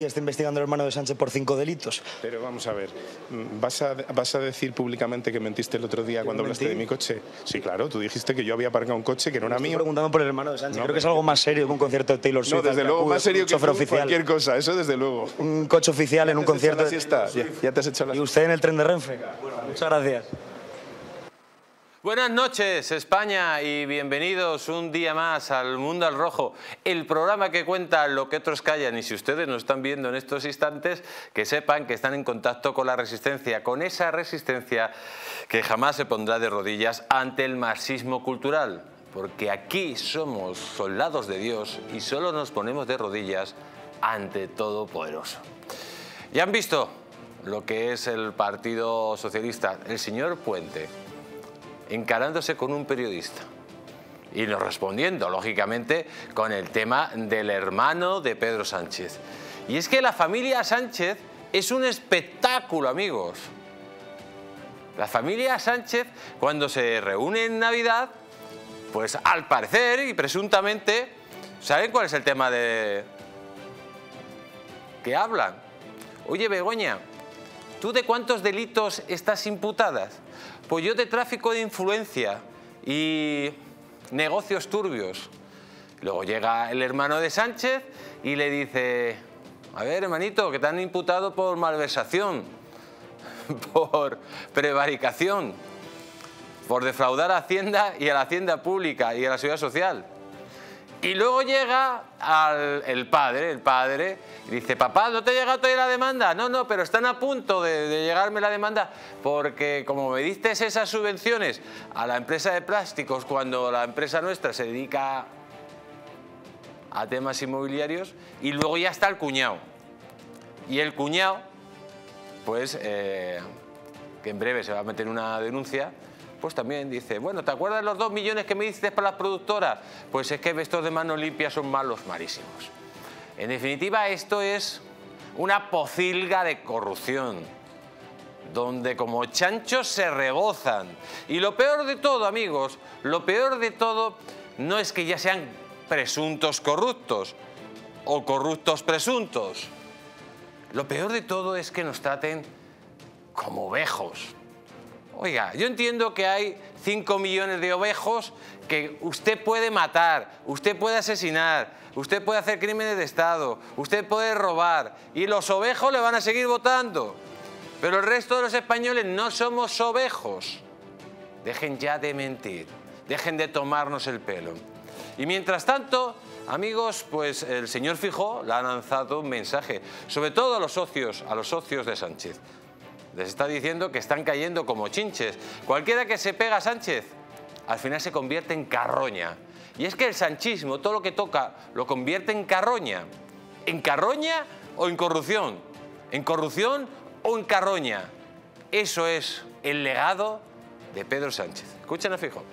Está investigando el hermano de Sánchez por 5 delitos. Pero vamos a ver, ¿vas a decir públicamente que mentiste el otro día cuando hablaste de mi coche? Sí, claro, tú dijiste que yo había aparcado un coche que no era mío. Estoy preguntando por el hermano de Sánchez. No, creo que es algo más serio que un concierto de Taylor Swift. No, desde luego, más serio que cualquier cosa, eso desde luego. Un coche oficial en un concierto. Así está, ya te has hecho la... ¿Y usted en el tren de Renfe? Bueno, muchas gracias. Buenas noches, España, y bienvenidos un día más al Mundo al Rojo, el programa que cuenta lo que otros callan. Y si ustedes nos están viendo en estos instantes, que sepan que están en contacto con la resistencia, con esa resistencia que jamás se pondrá de rodillas ante el marxismo cultural, porque aquí somos soldados de Dios y solo nos ponemos de rodillas ante Todopoderoso. Ya han visto lo que es el Partido Socialista, el señor Puente, encarándose con un periodista y nos respondiendo, lógicamente, con el tema del hermano de Pedro Sánchez. Y es que la familia Sánchez es un espectáculo, amigos. La familia Sánchez, cuando se reúne en Navidad, pues al parecer y presuntamente, ¿saben cuál es el tema de que hablan? Oye, Begoña, ¿tú de cuántos delitos estás imputadas? Pues yo de tráfico de influencia y negocios turbios. Luego llega el hermano de Sánchez y le dice, a ver, hermanito, que te han imputado por malversación, por prevaricación, por defraudar a Hacienda y a la Hacienda Pública y a la Seguridad Social. Y luego llega el padre y dice, papá, ¿no te ha llegado todavía la demanda? No, no, pero están a punto de llegarme la demanda porque como me diste esas subvenciones a la empresa de plásticos cuando la empresa nuestra se dedica a temas inmobiliarios. Y luego ya está el cuñado. Y el cuñado, pues, que en breve se va a meter una denuncia, pues también dice, bueno, ¿te acuerdas de los 2 millones que me diste para las productoras? Pues es que estos de Manos Limpias son malos malísimos. En definitiva, esto es una pocilga de corrupción, donde como chanchos se rebozan. Y lo peor de todo, amigos, lo peor de todo no es que ya sean presuntos corruptos o corruptos presuntos. Lo peor de todo es que nos traten como ovejos. Oiga, yo entiendo que hay 5 millones de ovejos que usted puede matar, usted puede asesinar, usted puede hacer crímenes de Estado, usted puede robar y los ovejos le van a seguir votando. Pero el resto de los españoles no somos ovejos. Dejen ya de mentir, dejen de tomarnos el pelo. Y mientras tanto, amigos, pues el señor Feijóo le ha lanzado un mensaje, sobre todo a los socios de Sánchez. Les está diciendo que están cayendo como chinches. Cualquiera que se pega a Sánchez, al final se convierte en carroña. Y es que el sanchismo, todo lo que toca, lo convierte en carroña. ¿En carroña o en corrupción? ¿En corrupción o en carroña? Eso es el legado de Pedro Sánchez. Escuchen a Feijóo.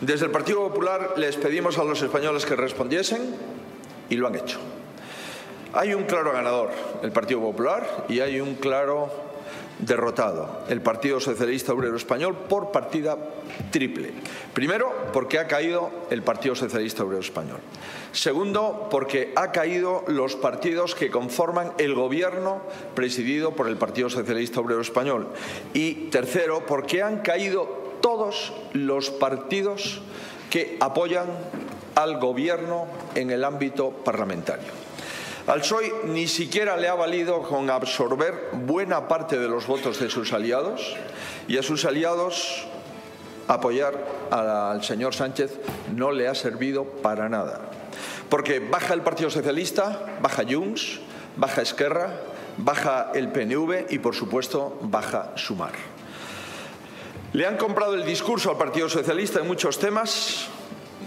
Desde el Partido Popular les pedimos a los españoles que respondiesen y lo han hecho. Hay un claro ganador, el Partido Popular, y hay un claro derrotado, el Partido Socialista Obrero Español, por partida triple. Primero, porque ha caído el Partido Socialista Obrero Español. Segundo, porque ha caído los partidos que conforman el gobierno presidido por el Partido Socialista Obrero Español. Y tercero, porque han caído todos los partidos que apoyan al gobierno en el ámbito parlamentario. Al PSOE ni siquiera le ha valido con absorber buena parte de los votos de sus aliados y a sus aliados apoyar al señor Sánchez no le ha servido para nada. Porque baja el Partido Socialista, baja Junts, baja Esquerra, baja el PNV y por supuesto baja Sumar. Le han comprado el discurso al Partido Socialista en muchos temas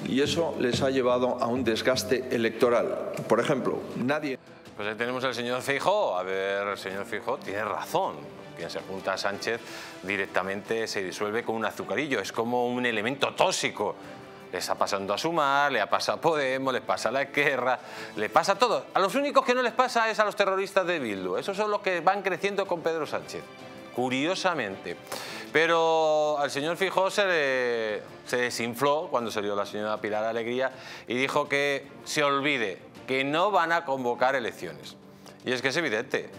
y eso les ha llevado a un desgaste electoral. Por ejemplo, nadie... Pues ahí tenemos al señor Feijóo. A ver, el señor Feijóo tiene razón. Quien se junta a Sánchez directamente se disuelve con un azucarillo. Es como un elemento tóxico. Le está pasando a Sumar, le pasa a Podemos, le pasa a la Esquerra, le pasa a todos. A los únicos que no les pasa es a los terroristas de Bildu. Esos son los que van creciendo con Pedro Sánchez, curiosamente. Pero al señor Feijóo se desinfló cuando salió la señora Pilar Alegría y dijo que se olvide que no van a convocar elecciones. Y es que es evidente.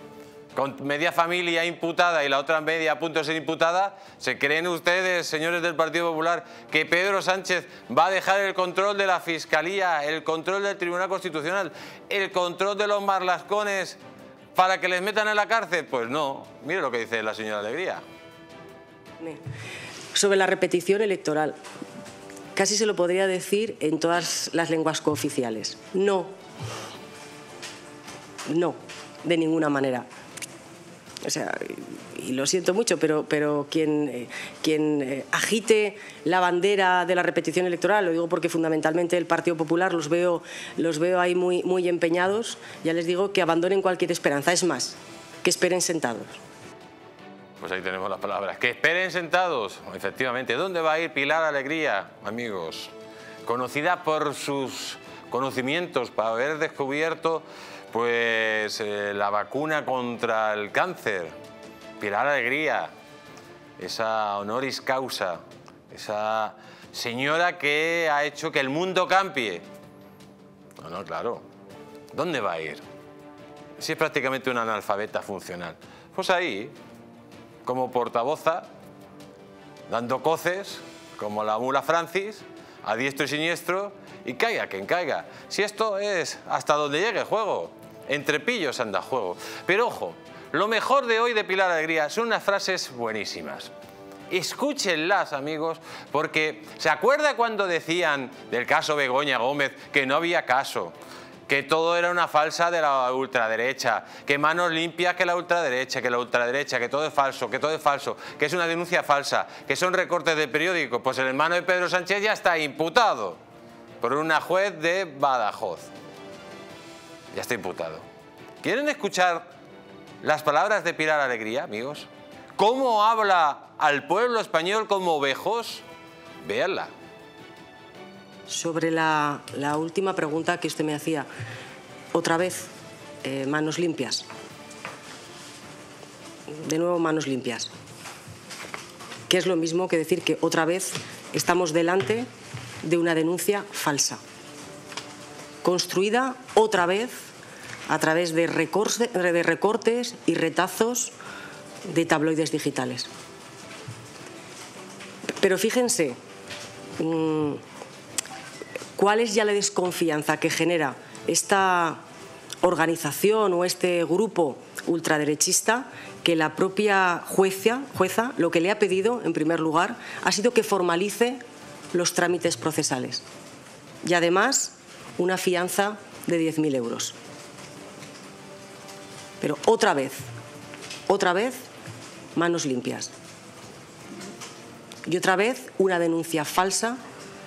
Con media familia imputada y la otra media a punto de ser imputada, ¿se creen ustedes, señores del Partido Popular, que Pedro Sánchez va a dejar el control de la Fiscalía, el control del Tribunal Constitucional, el control de los marlascones para que les metan en la cárcel? Pues no. Mire lo que dice la señora Alegría. Sobre la repetición electoral, casi se lo podría decir en todas las lenguas cooficiales. No. No, de ninguna manera. O sea, y lo siento mucho, pero quien agite la bandera de la repetición electoral, lo digo porque fundamentalmente el Partido Popular los veo ahí muy empeñados, ya les digo que abandonen cualquier esperanza, es más, que esperen sentados. Pues ahí tenemos las palabras, que esperen sentados, efectivamente. ¿Dónde va a ir Pilar Alegría, amigos? Conocida por sus conocimientos, para haber descubierto pues la vacuna contra el cáncer. Pilar Alegría, esa honoris causa, esa señora que ha hecho que el mundo cambie. No, no, claro. ¿Dónde va a ir? Si es prácticamente una analfabeta funcional. Pues ahí, como portavoza, dando coces, como la mula Francis, a diestro y siniestro, y caiga quien caiga. Si esto es hasta donde llegue el juego. Entre pillos anda juego. Pero ojo, lo mejor de hoy de Pilar Alegría son unas frases buenísimas. Escúchenlas, amigos, porque ¿se acuerda cuando decían del caso Begoña Gómez que no había caso? Que todo era una falsa de la ultraderecha, que Manos Limpias, que la ultraderecha, que todo es falso, que es una denuncia falsa, que son recortes de periódicos. Pues el hermano de Pedro Sánchez ya está imputado por una juez de Badajoz. Ya está imputado. ¿Quieren escuchar las palabras de Pilar Alegría, amigos? ¿Cómo habla al pueblo español como ovejos? Veanla. Sobre la última pregunta que usted me hacía, otra vez, Manos Limpias. De nuevo, Manos Limpias. Que es lo mismo que decir que otra vez estamos delante de una denuncia falsa, construida otra vez a través de recortes y retazos de tabloides digitales. Pero fíjense, ¿cuál es ya la desconfianza que genera esta organización o este grupo ultraderechista que la propia jueza lo que le ha pedido, en primer lugar, ha sido que formalice los trámites procesales y además una fianza de 10.000 euros? Pero otra vez, Manos Limpias. Y otra vez, una denuncia falsa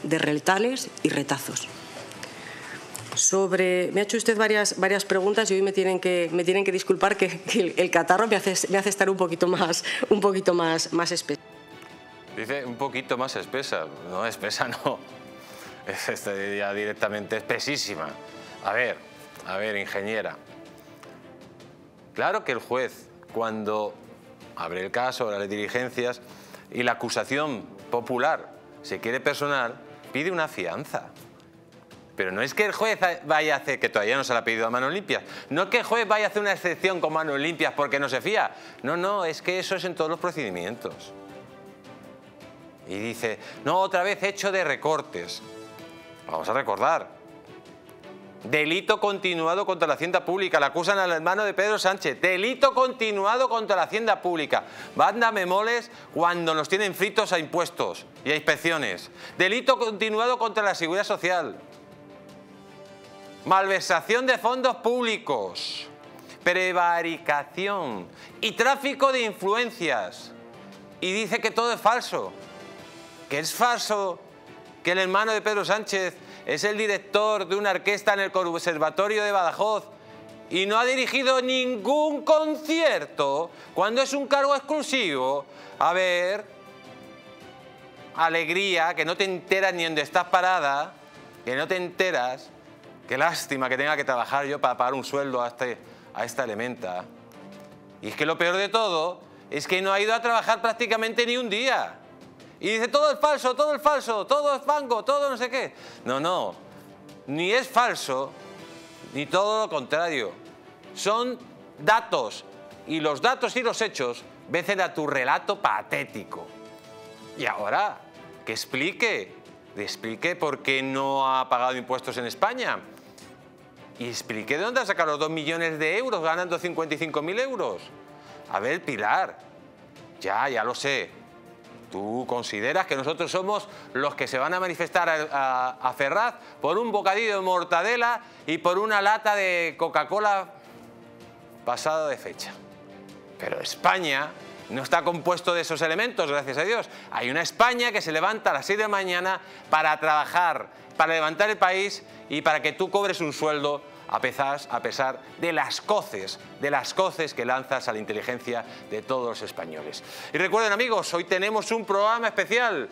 de retales y retazos. Me ha hecho usted varias preguntas y hoy me tienen que disculpar que el catarro me hace estar un poquito más espesa. Dice un poquito más espesa. No, espesa no. Es esta idea directamente espesísima. A ver, ingeniera. Claro que el juez, cuando abre el caso, las diligencias y la acusación popular se quiere personal, pide una fianza. Pero no es que el juez vaya a hacer, que todavía no se la ha pedido a Manos Limpias, no es que el juez vaya a hacer una excepción con Manos Limpias porque no se fía. No, no, es que eso es en todos los procedimientos. Y dice, no, otra vez hecho de recortes. Vamos a recordar. Delito continuado contra la hacienda pública. La acusan al hermano de Pedro Sánchez. Delito continuado contra la hacienda pública. Banda memoles cuando nos tienen fritos a impuestos y a inspecciones. Delito continuado contra la seguridad social. Malversación de fondos públicos. Prevaricación. Y tráfico de influencias. Y dice que todo es falso. Que es falso que el hermano de Pedro Sánchez es el director de una orquesta en el Conservatorio de Badajoz y no ha dirigido ningún concierto cuando es un cargo exclusivo. A ver, Alegría, que no te enteras ni dónde estás parada, que no te enteras. Qué lástima que tenga que trabajar yo para pagar un sueldo a esta elementa. Y es que lo peor de todo es que no ha ido a trabajar prácticamente ni un día. Y dice, todo es falso, todo es fango, todo no sé qué. No, no, ni es falso, ni todo lo contrario. Son datos, y los datos y los hechos vencen a tu relato patético. Y ahora, que explique por qué no ha pagado impuestos en España. Y explique de dónde ha sacado los 2 millones de euros ganando 55.000 euros. A ver, Pilar, ya lo sé. ¿Tú consideras que nosotros somos los que se van a manifestar a Ferraz por un bocadillo de mortadela y por una lata de Coca-Cola pasada de fecha? Pero España no está compuesto de esos elementos, gracias a Dios. Hay una España que se levanta a las 6 de la mañana para trabajar, para levantar el país y para que tú cobres un sueldo a pesar de las coces que lanzas a la inteligencia de todos los españoles. Y recuerden, amigos, hoy tenemos un programa especial.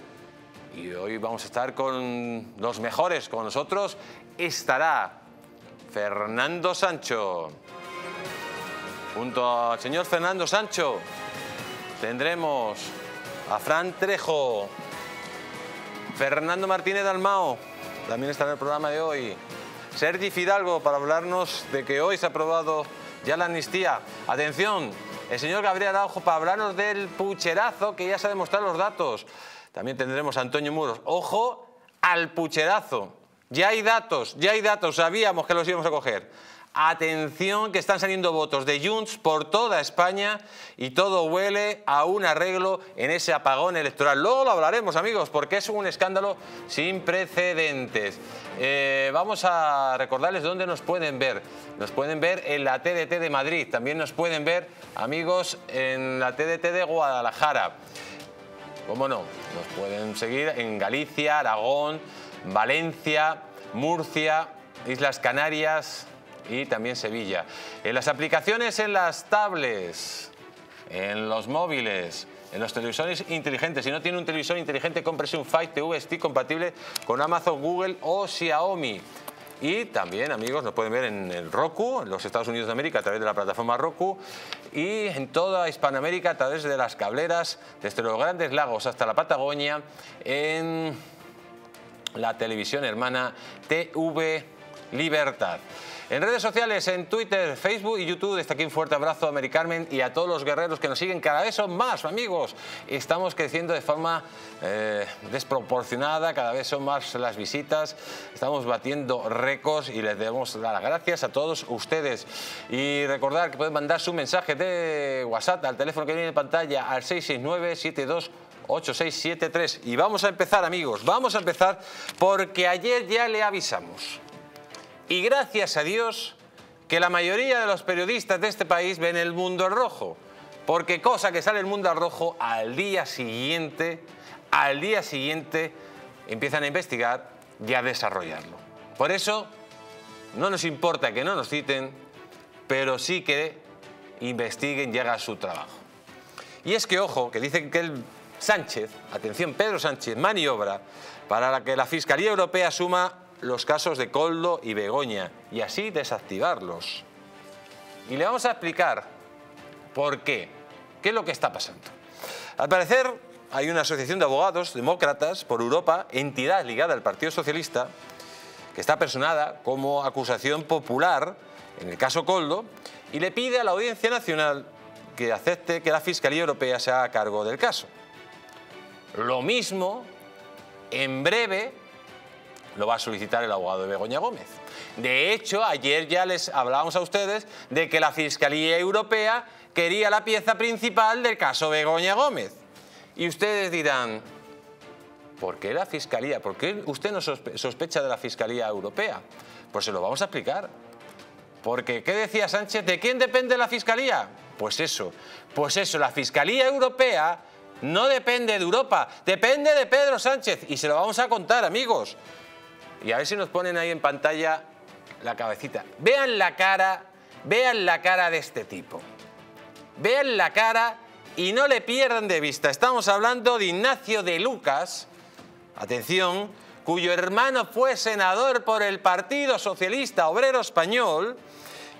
Y hoy vamos a estar con los mejores. Con nosotros estará Fernando Sancho. Junto al señor Fernando Sancho tendremos a Fran Trejo. Fernando Martínez Almao también está en el programa de hoy. Sergi Fidalgo, para hablarnos de que hoy se ha aprobado ya la amnistía. Atención, el señor Gabriel Araujo, para hablarnos del pucherazo, que ya se ha demostrado los datos. También tendremos a Antonio Muros. Ojo al pucherazo. Ya hay datos, sabíamos que los íbamos a coger. Atención, que están saliendo votos de Junts por toda España y todo huele a un arreglo en ese apagón electoral. Luego lo hablaremos, amigos, porque es un escándalo sin precedentes. Vamos a recordarles dónde nos pueden ver. Nos pueden ver en la TDT de Madrid. También nos pueden ver, amigos, en la TDT de Guadalajara. ¿Cómo no? Nos pueden seguir en Galicia, Aragón, Valencia, Murcia, Islas Canarias y también Sevilla. En las aplicaciones, en las tablets, en los móviles, en los televisores inteligentes. Si no tiene un televisor inteligente, cómprese un Fire TV Stick compatible con Amazon, Google o Xiaomi. Y también, amigos, nos pueden ver en el Roku, en los Estados Unidos de América, a través de la plataforma Roku, y en toda Hispanoamérica, a través de las cableras, desde los Grandes Lagos hasta la Patagonia, en la televisión hermana TV Libertad. En redes sociales, en Twitter, Facebook y YouTube. Desde aquí un fuerte abrazo a Mari Carmen y a todos los guerreros que nos siguen. Cada vez son más, amigos. Estamos creciendo de forma desproporcionada. Cada vez son más las visitas. Estamos batiendo récords y les debemos dar las gracias a todos ustedes. Y recordar que pueden mandar su mensaje de WhatsApp al teléfono que viene en pantalla, al 669-728673. Y vamos a empezar, amigos. Vamos a empezar porque ayer ya le avisamos. Y gracias a Dios que la mayoría de los periodistas de este país ven El Mundo al Rojo. Porque cosa que sale El Mundo al Rojo, al día siguiente empiezan a investigar y a desarrollarlo. Por eso no nos importa que no nos citen, pero sí que investiguen y hagan su trabajo. Y es que, ojo, que dicen que el Sánchez, atención, Pedro Sánchez, maniobra para la que la Fiscalía Europea suma los casos de Coldo y Begoña y así desactivarlos. Y le vamos a explicar por qué. ¿Qué es lo que está pasando? Al parecer hay una asociación de abogados demócratas por Europa, entidad ligada al Partido Socialista, que está personada como acusación popular en el caso Coldo y le pide a la Audiencia Nacional que acepte que la Fiscalía Europea se haga cargo del caso. Lo mismo, en breve, lo va a solicitar el abogado de Begoña Gómez. De hecho, ayer ya les hablábamos a ustedes de que la Fiscalía Europea quería la pieza principal del caso Begoña Gómez. Y ustedes dirán, ¿por qué la Fiscalía? ¿Por qué usted no sospecha de la Fiscalía Europea? Pues se lo vamos a explicar. Porque, ¿qué decía Sánchez? ¿De quién depende la Fiscalía? Pues eso, la Fiscalía Europea no depende de Europa, depende de Pedro Sánchez. Y se lo vamos a contar, amigos. Y a ver si nos ponen ahí en pantalla la cabecita. Vean la cara de este tipo. Vean la cara y no le pierdan de vista. Estamos hablando de Ignacio de Lucas, atención, cuyo hermano fue senador por el Partido Socialista Obrero Español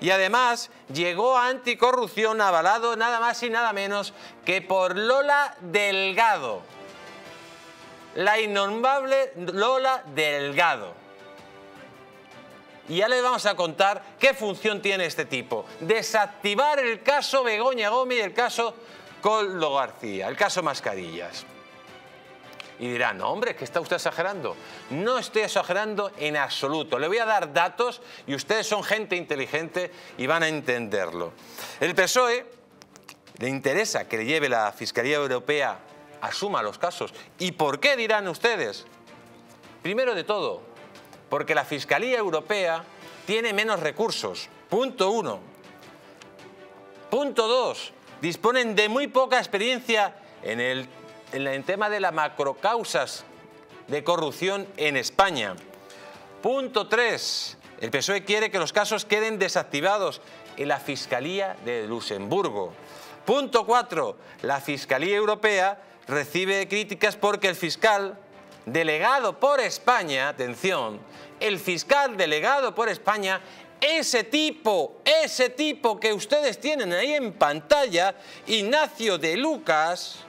y además llegó a anticorrupción avalado nada más y nada menos que por Lola Delgado. La innombrable Lola Delgado. Y ya les vamos a contar qué función tiene este tipo. Desactivar el caso Begoña Gómez y el caso Coldo García, el caso Mascarillas. Y dirán, no, hombre, que está usted exagerando. No estoy exagerando en absoluto. Le voy a dar datos y ustedes son gente inteligente y van a entenderlo. El PSOE le interesa que le lleve la Fiscalía Europea a Sumar los casos. ¿Y por qué, dirán ustedes? Primero de todo, porque la Fiscalía Europea tiene menos recursos. Punto uno. Punto dos, disponen de muy poca experiencia en el tema de las macrocausas de corrupción en España. Punto 3. El PSOE quiere que los casos queden desactivados en la Fiscalía de Luxemburgo. Punto 4. La Fiscalía Europea recibe críticas porque el fiscal delegado por España, atención, el fiscal delegado por España, ese tipo que ustedes tienen ahí en pantalla, Ignacio de Lucas,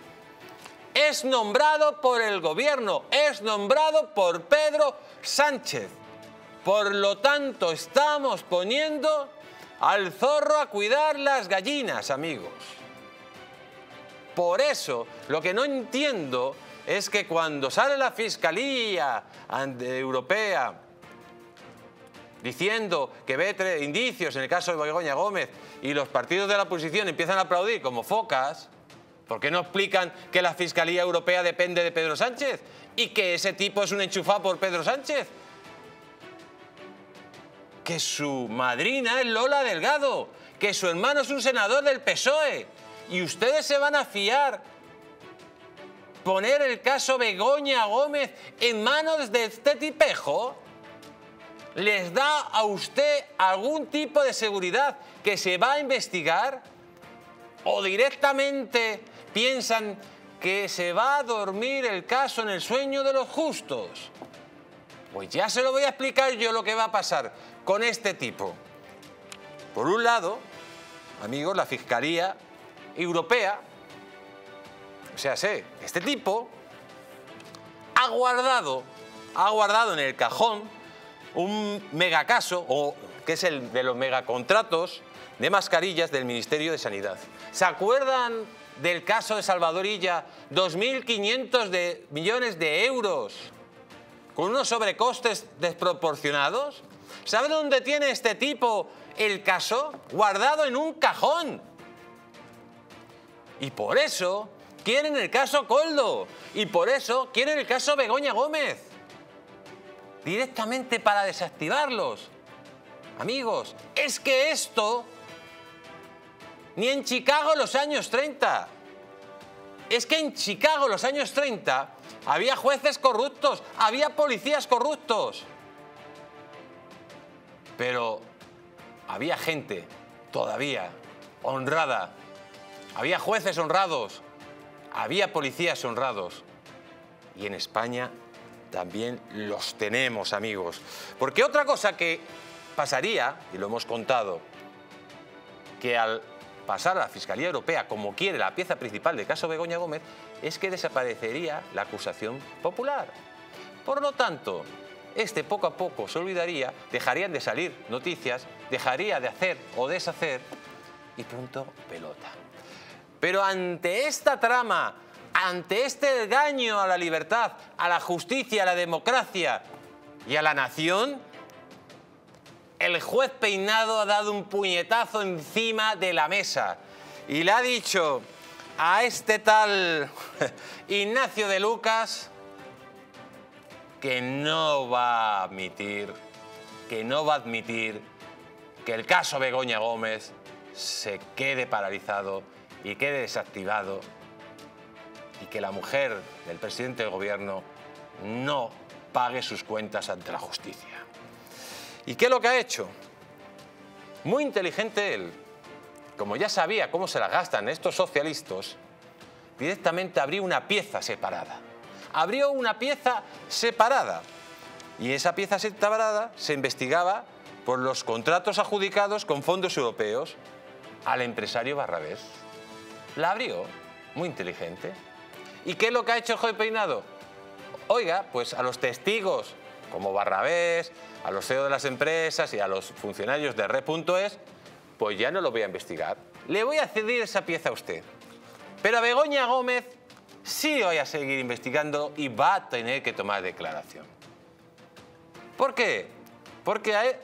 es nombrado por el gobierno, es nombrado por Pedro Sánchez. Por lo tanto, estamos poniendo al zorro a cuidar las gallinas, amigos. Por eso, lo que no entiendo es que cuando sale la Fiscalía Europea diciendo que ve tres indicios en el caso de Begoña Gómez y los partidos de la oposición empiezan a aplaudir como focas, ¿por qué no explican que la Fiscalía Europea depende de Pedro Sánchez y que ese tipo es un enchufado por Pedro Sánchez? Que su madrina es Lola Delgado, que su hermano es un senador del PSOE y ustedes se van a fiar. Poner el caso Begoña Gómez en manos de este tipejo les da a usted algún tipo de seguridad que se va a investigar. ¿O directamente piensan que se va a dormir el caso en el sueño de los justos? Pues ya se lo voy a explicar yo lo que va a pasar con este tipo. Por un lado, amigos, la Fiscalía Europea, o sea, este tipo ha guardado en el cajón un megacaso, o que es el de los megacontratos, de mascarillas del Ministerio de Sanidad. ¿Se acuerdan del caso de Salvador Illa? 2.500 millones de euros con unos sobrecostes desproporcionados. ¿Saben dónde tiene este tipo el caso? Guardado en un cajón. Y por eso quieren el caso Coldo. Y por eso quieren el caso Begoña Gómez. Directamente para desactivarlos. Amigos, es que esto ni en Chicago en los años 30. Es que en Chicago en los años 30 había jueces corruptos, había policías corruptos. Pero había gente todavía honrada. Había jueces honrados, había policías honrados. Y en España también los tenemos, amigos. Porque otra cosa que pasaría, y lo hemos contado, que al pasar a la Fiscalía Europea, como quiere la pieza principal del caso Begoña Gómez, es que desaparecería la acusación popular. Por lo tanto, poco a poco se olvidaría, dejarían de salir noticias, dejaría de hacer o deshacer y punto pelota. Pero ante esta trama, ante este engaño a la libertad, a la justicia, a la democracia y a la nación, el juez Peinado ha dado un puñetazo encima de la mesa y le ha dicho a este tal Ignacio de Lucas que no va a admitir, que el caso Begoña Gómez se quede paralizado y quede desactivado y que la mujer del presidente del gobierno no pague sus cuentas ante la justicia. ¿Y qué es lo que ha hecho? Muy inteligente él. Como ya sabía cómo se la gastan estos socialistas, directamente abrió una pieza separada. Abrió una pieza separada. Y esa pieza separada se investigaba por los contratos adjudicados con fondos europeos al empresario Barrabés. La abrió. Muy inteligente. ¿Y qué es lo que ha hecho el juez Peinado? Oiga, pues a los testigos como Barrabés, a los CEO de las empresas y a los funcionarios de Red.es, pues ya no lo voy a investigar. Le voy a ceder esa pieza a usted. Pero a Begoña Gómez sí voy a seguir investigando y va a tener que tomar declaración. ¿Por qué? Porque a él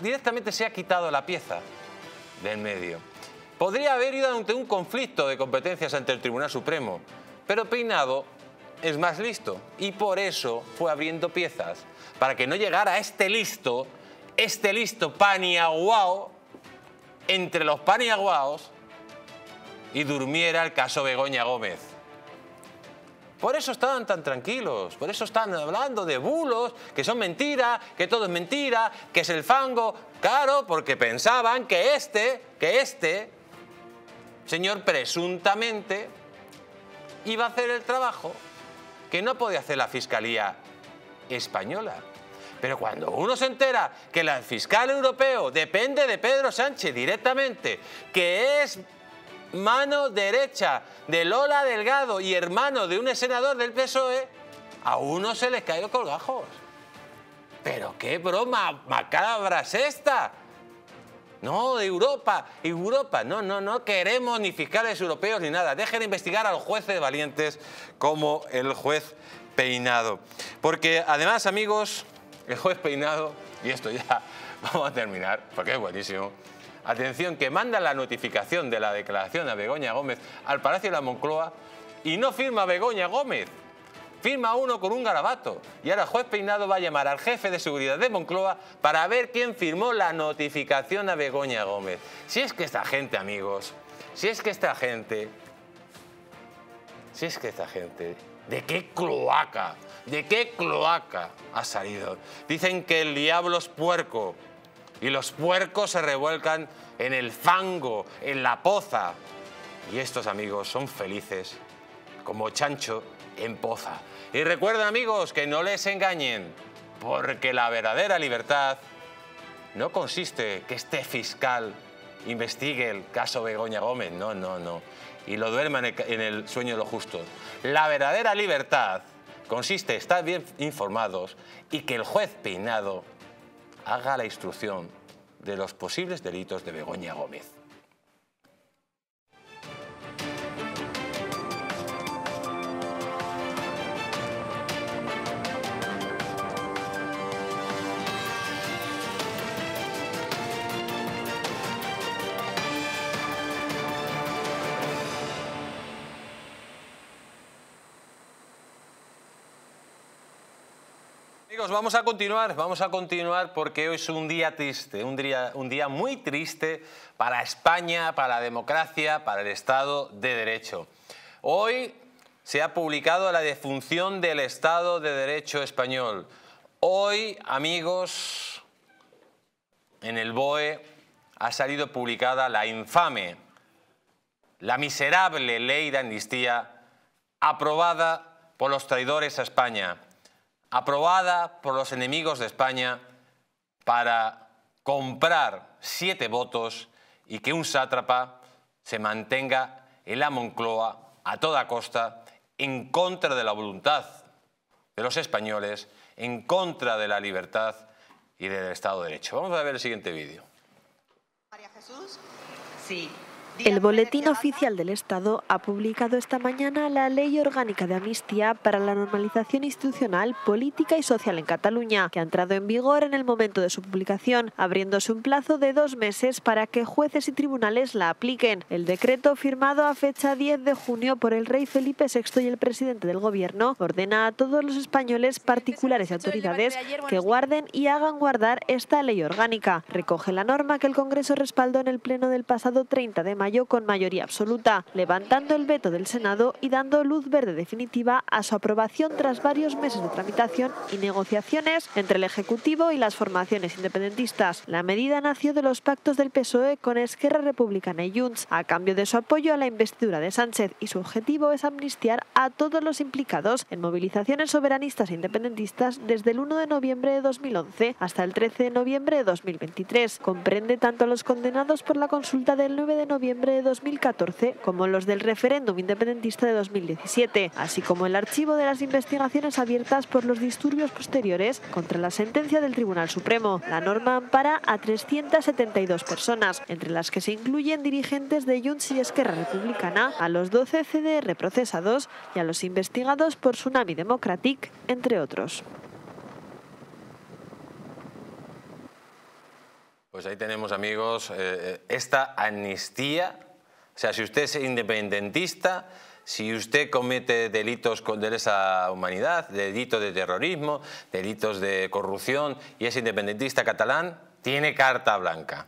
directamente se ha quitado la pieza del medio. Podría haber ido ante un conflicto de competencias ante el Tribunal Supremo, pero Peinado es más listo y por eso fue abriendo piezas para que no llegara este listo paniaguao entre los paniaguaos y durmiera el caso Begoña Gómez. Por eso estaban tan tranquilos, por eso están hablando de bulos, que son mentira, que todo es mentira, que es el fango. Claro, porque pensaban que este señor presuntamente iba a hacer el trabajo que no podía hacer la Fiscalía Española. Pero cuando uno se entera que el fiscal europeo depende de Pedro Sánchez directamente, que es mano derecha de Lola Delgado y hermano de un senador del PSOE, a uno se les cae los colgajos. Pero qué broma macabra es esta. No, de Europa, no queremos ni fiscales europeos ni nada. Dejen de investigar a los jueces valientes como el juez Peinado. Porque además, amigos, el juez Peinado, y esto ya vamos a terminar, porque es buenísimo. Atención, que manda la notificación de la declaración a Begoña Gómez al Palacio de la Moncloa y no firma Begoña Gómez. Firma uno con un garabato. Y ahora el juez Peinado va a llamar al jefe de seguridad de Moncloa para ver quién firmó la notificación a Begoña Gómez. Si es que esta gente, amigos, si es que esta gente, ¿de qué cloaca ha salido? Dicen que el diablo es puerco y los puercos se revuelcan en el fango, en la poza. Y estos, amigos, son felices como chancho en poza. Y recuerden, amigos, que no les engañen, porque la verdadera libertad no consiste que este fiscal investigue el caso Begoña Gómez, no, y lo duerma en el sueño de los justos. La verdadera libertad consiste en estar bien informados y que el juez Peinado haga la instrucción de los posibles delitos de Begoña Gómez. Amigos, vamos a continuar porque hoy es un día triste, un día muy triste para España, para la democracia, para el Estado de Derecho. Hoy se ha publicado la defunción del Estado de Derecho español. Hoy, amigos, en el BOE ha salido publicada la infame, la miserable ley de amnistía aprobada por los traidores a España, aprobada por los enemigos de España para comprar 7 votos y que un sátrapa se mantenga en la Moncloa a toda costa, en contra de la voluntad de los españoles, en contra de la libertad y del Estado de Derecho. Vamos a ver el siguiente vídeo. María Jesús. Sí. El Boletín Oficial del Estado ha publicado esta mañana la Ley Orgánica de Amnistía para la Normalización Institucional, Política y Social en Cataluña, que ha entrado en vigor en el momento de su publicación, abriéndose un plazo de 2 meses para que jueces y tribunales la apliquen. El decreto, firmado a fecha 10 de junio por el rey Felipe VI y el presidente del Gobierno, ordena a todos los españoles, particulares y autoridades, que guarden y hagan guardar esta ley orgánica. Recoge la norma que el Congreso respaldó en el Pleno del pasado 30 de mayo con mayoría absoluta, levantando el veto del Senado y dando luz verde definitiva a su aprobación tras varios meses de tramitación y negociaciones entre el Ejecutivo y las formaciones independentistas. La medida nació de los pactos del PSOE con Esquerra Republicana y Junts, a cambio de su apoyo a la investidura de Sánchez, y su objetivo es amnistiar a todos los implicados en movilizaciones soberanistas e independentistas desde el 1 de noviembre de 2011 hasta el 13 de noviembre de 2023. Comprende tanto a los condenados por la consulta del 9 de noviembre noviembre de 2014, como los del referéndum independentista de 2017, así como el archivo de las investigaciones abiertas por los disturbios posteriores contra la sentencia del Tribunal Supremo. La norma ampara a 372 personas, entre las que se incluyen dirigentes de Junts y Esquerra Republicana, a los 12 CDR procesados y a los investigados por Tsunami Democratic, entre otros. Pues ahí tenemos, amigos, esta amnistía. O sea, si usted es independentista, si usted comete delitos de lesa humanidad, delitos de terrorismo, delitos de corrupción y es independentista catalán, tiene carta blanca.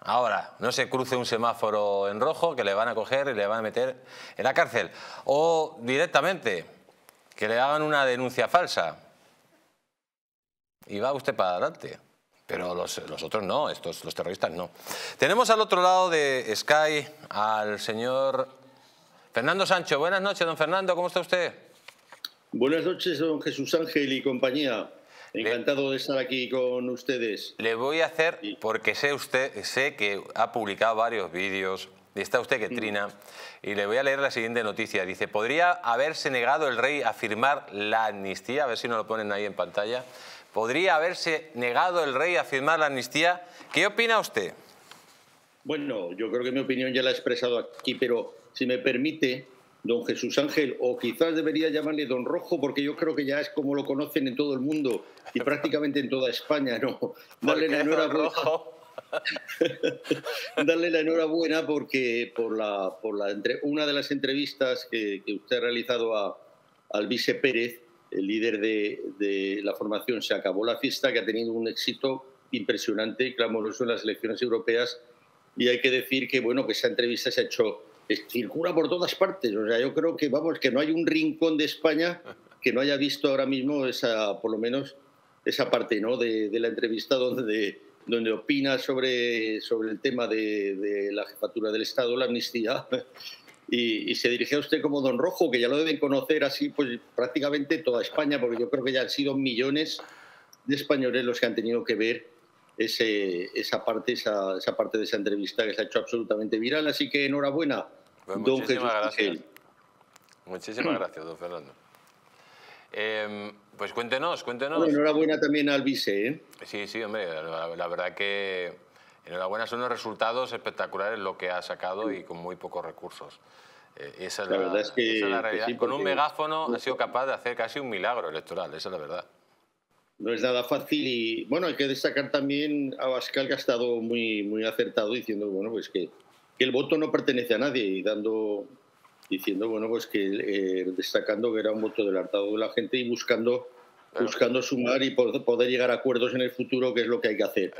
Ahora, no se cruce un semáforo en rojo que le van a coger y le van a meter en la cárcel. O directamente, que le hagan una denuncia falsa. Y va usted para adelante. Pero los otros no, los terroristas no. Tenemos al otro lado de Sky al señor Fernando Sancho. Buenas noches, don Fernando, ¿cómo está usted? Buenas noches, don Jesús Ángel y compañía. Encantado de estar aquí con ustedes. Le voy a hacer, porque sé que ha publicado varios vídeos, y está usted que trina, y le voy a leer la siguiente noticia. Dice, podría haberse negado el rey a firmar la amnistía, a ver si nos lo ponen ahí en pantalla. ¿Podría haberse negado el rey a firmar la amnistía? ¿Qué opina usted? Bueno, yo creo que mi opinión ya la he expresado aquí, pero si me permite, don Jesús Ángel, o quizás debería llamarle don Rojo, porque yo creo que ya es como lo conocen en todo el mundo y prácticamente en toda España, ¿no? Darle la enhorabuena. Darle la enhorabuena porque una de las entrevistas que usted ha realizado al vice Pérez, el líder de la formación Se Acabó la Fiesta, que ha tenido un éxito impresionante, clamoroso en las elecciones europeas. Y hay que decir que, bueno, que esa entrevista se ha hecho, circula por todas partes. O sea, yo creo que, vamos, que no hay un rincón de España que no haya visto ahora mismo esa, por lo menos, esa parte, ¿no?, de la entrevista donde opina sobre el tema de la jefatura del Estado, la amnistía. Y se dirigía a usted como don Rojo, que ya lo deben conocer así, pues prácticamente toda España, porque yo creo que ya han sido millones de españoles los que han tenido que ver esa parte de esa entrevista que se ha hecho absolutamente viral. Así que enhorabuena, pues don Jesús Ángel. Muchísimas gracias, don Fernando. Pues cuéntenos. Bueno, enhorabuena también al vice, ¿eh? Sí, sí, hombre, la verdad que... Enhorabuena, son unos resultados espectaculares lo que ha sacado y con muy pocos recursos. Esa es la realidad. Sí, con un megáfono ha sido capaz de hacer casi un milagro electoral, esa es la verdad. No es nada fácil y, bueno, hay que destacar también a Abascal, que ha estado muy, muy acertado diciendo, bueno, pues que el voto no pertenece a nadie y diciendo, bueno, pues que destacando que era un voto del hartado de la gente y buscando sumar y poder llegar a acuerdos en el futuro, que es lo que hay que hacer.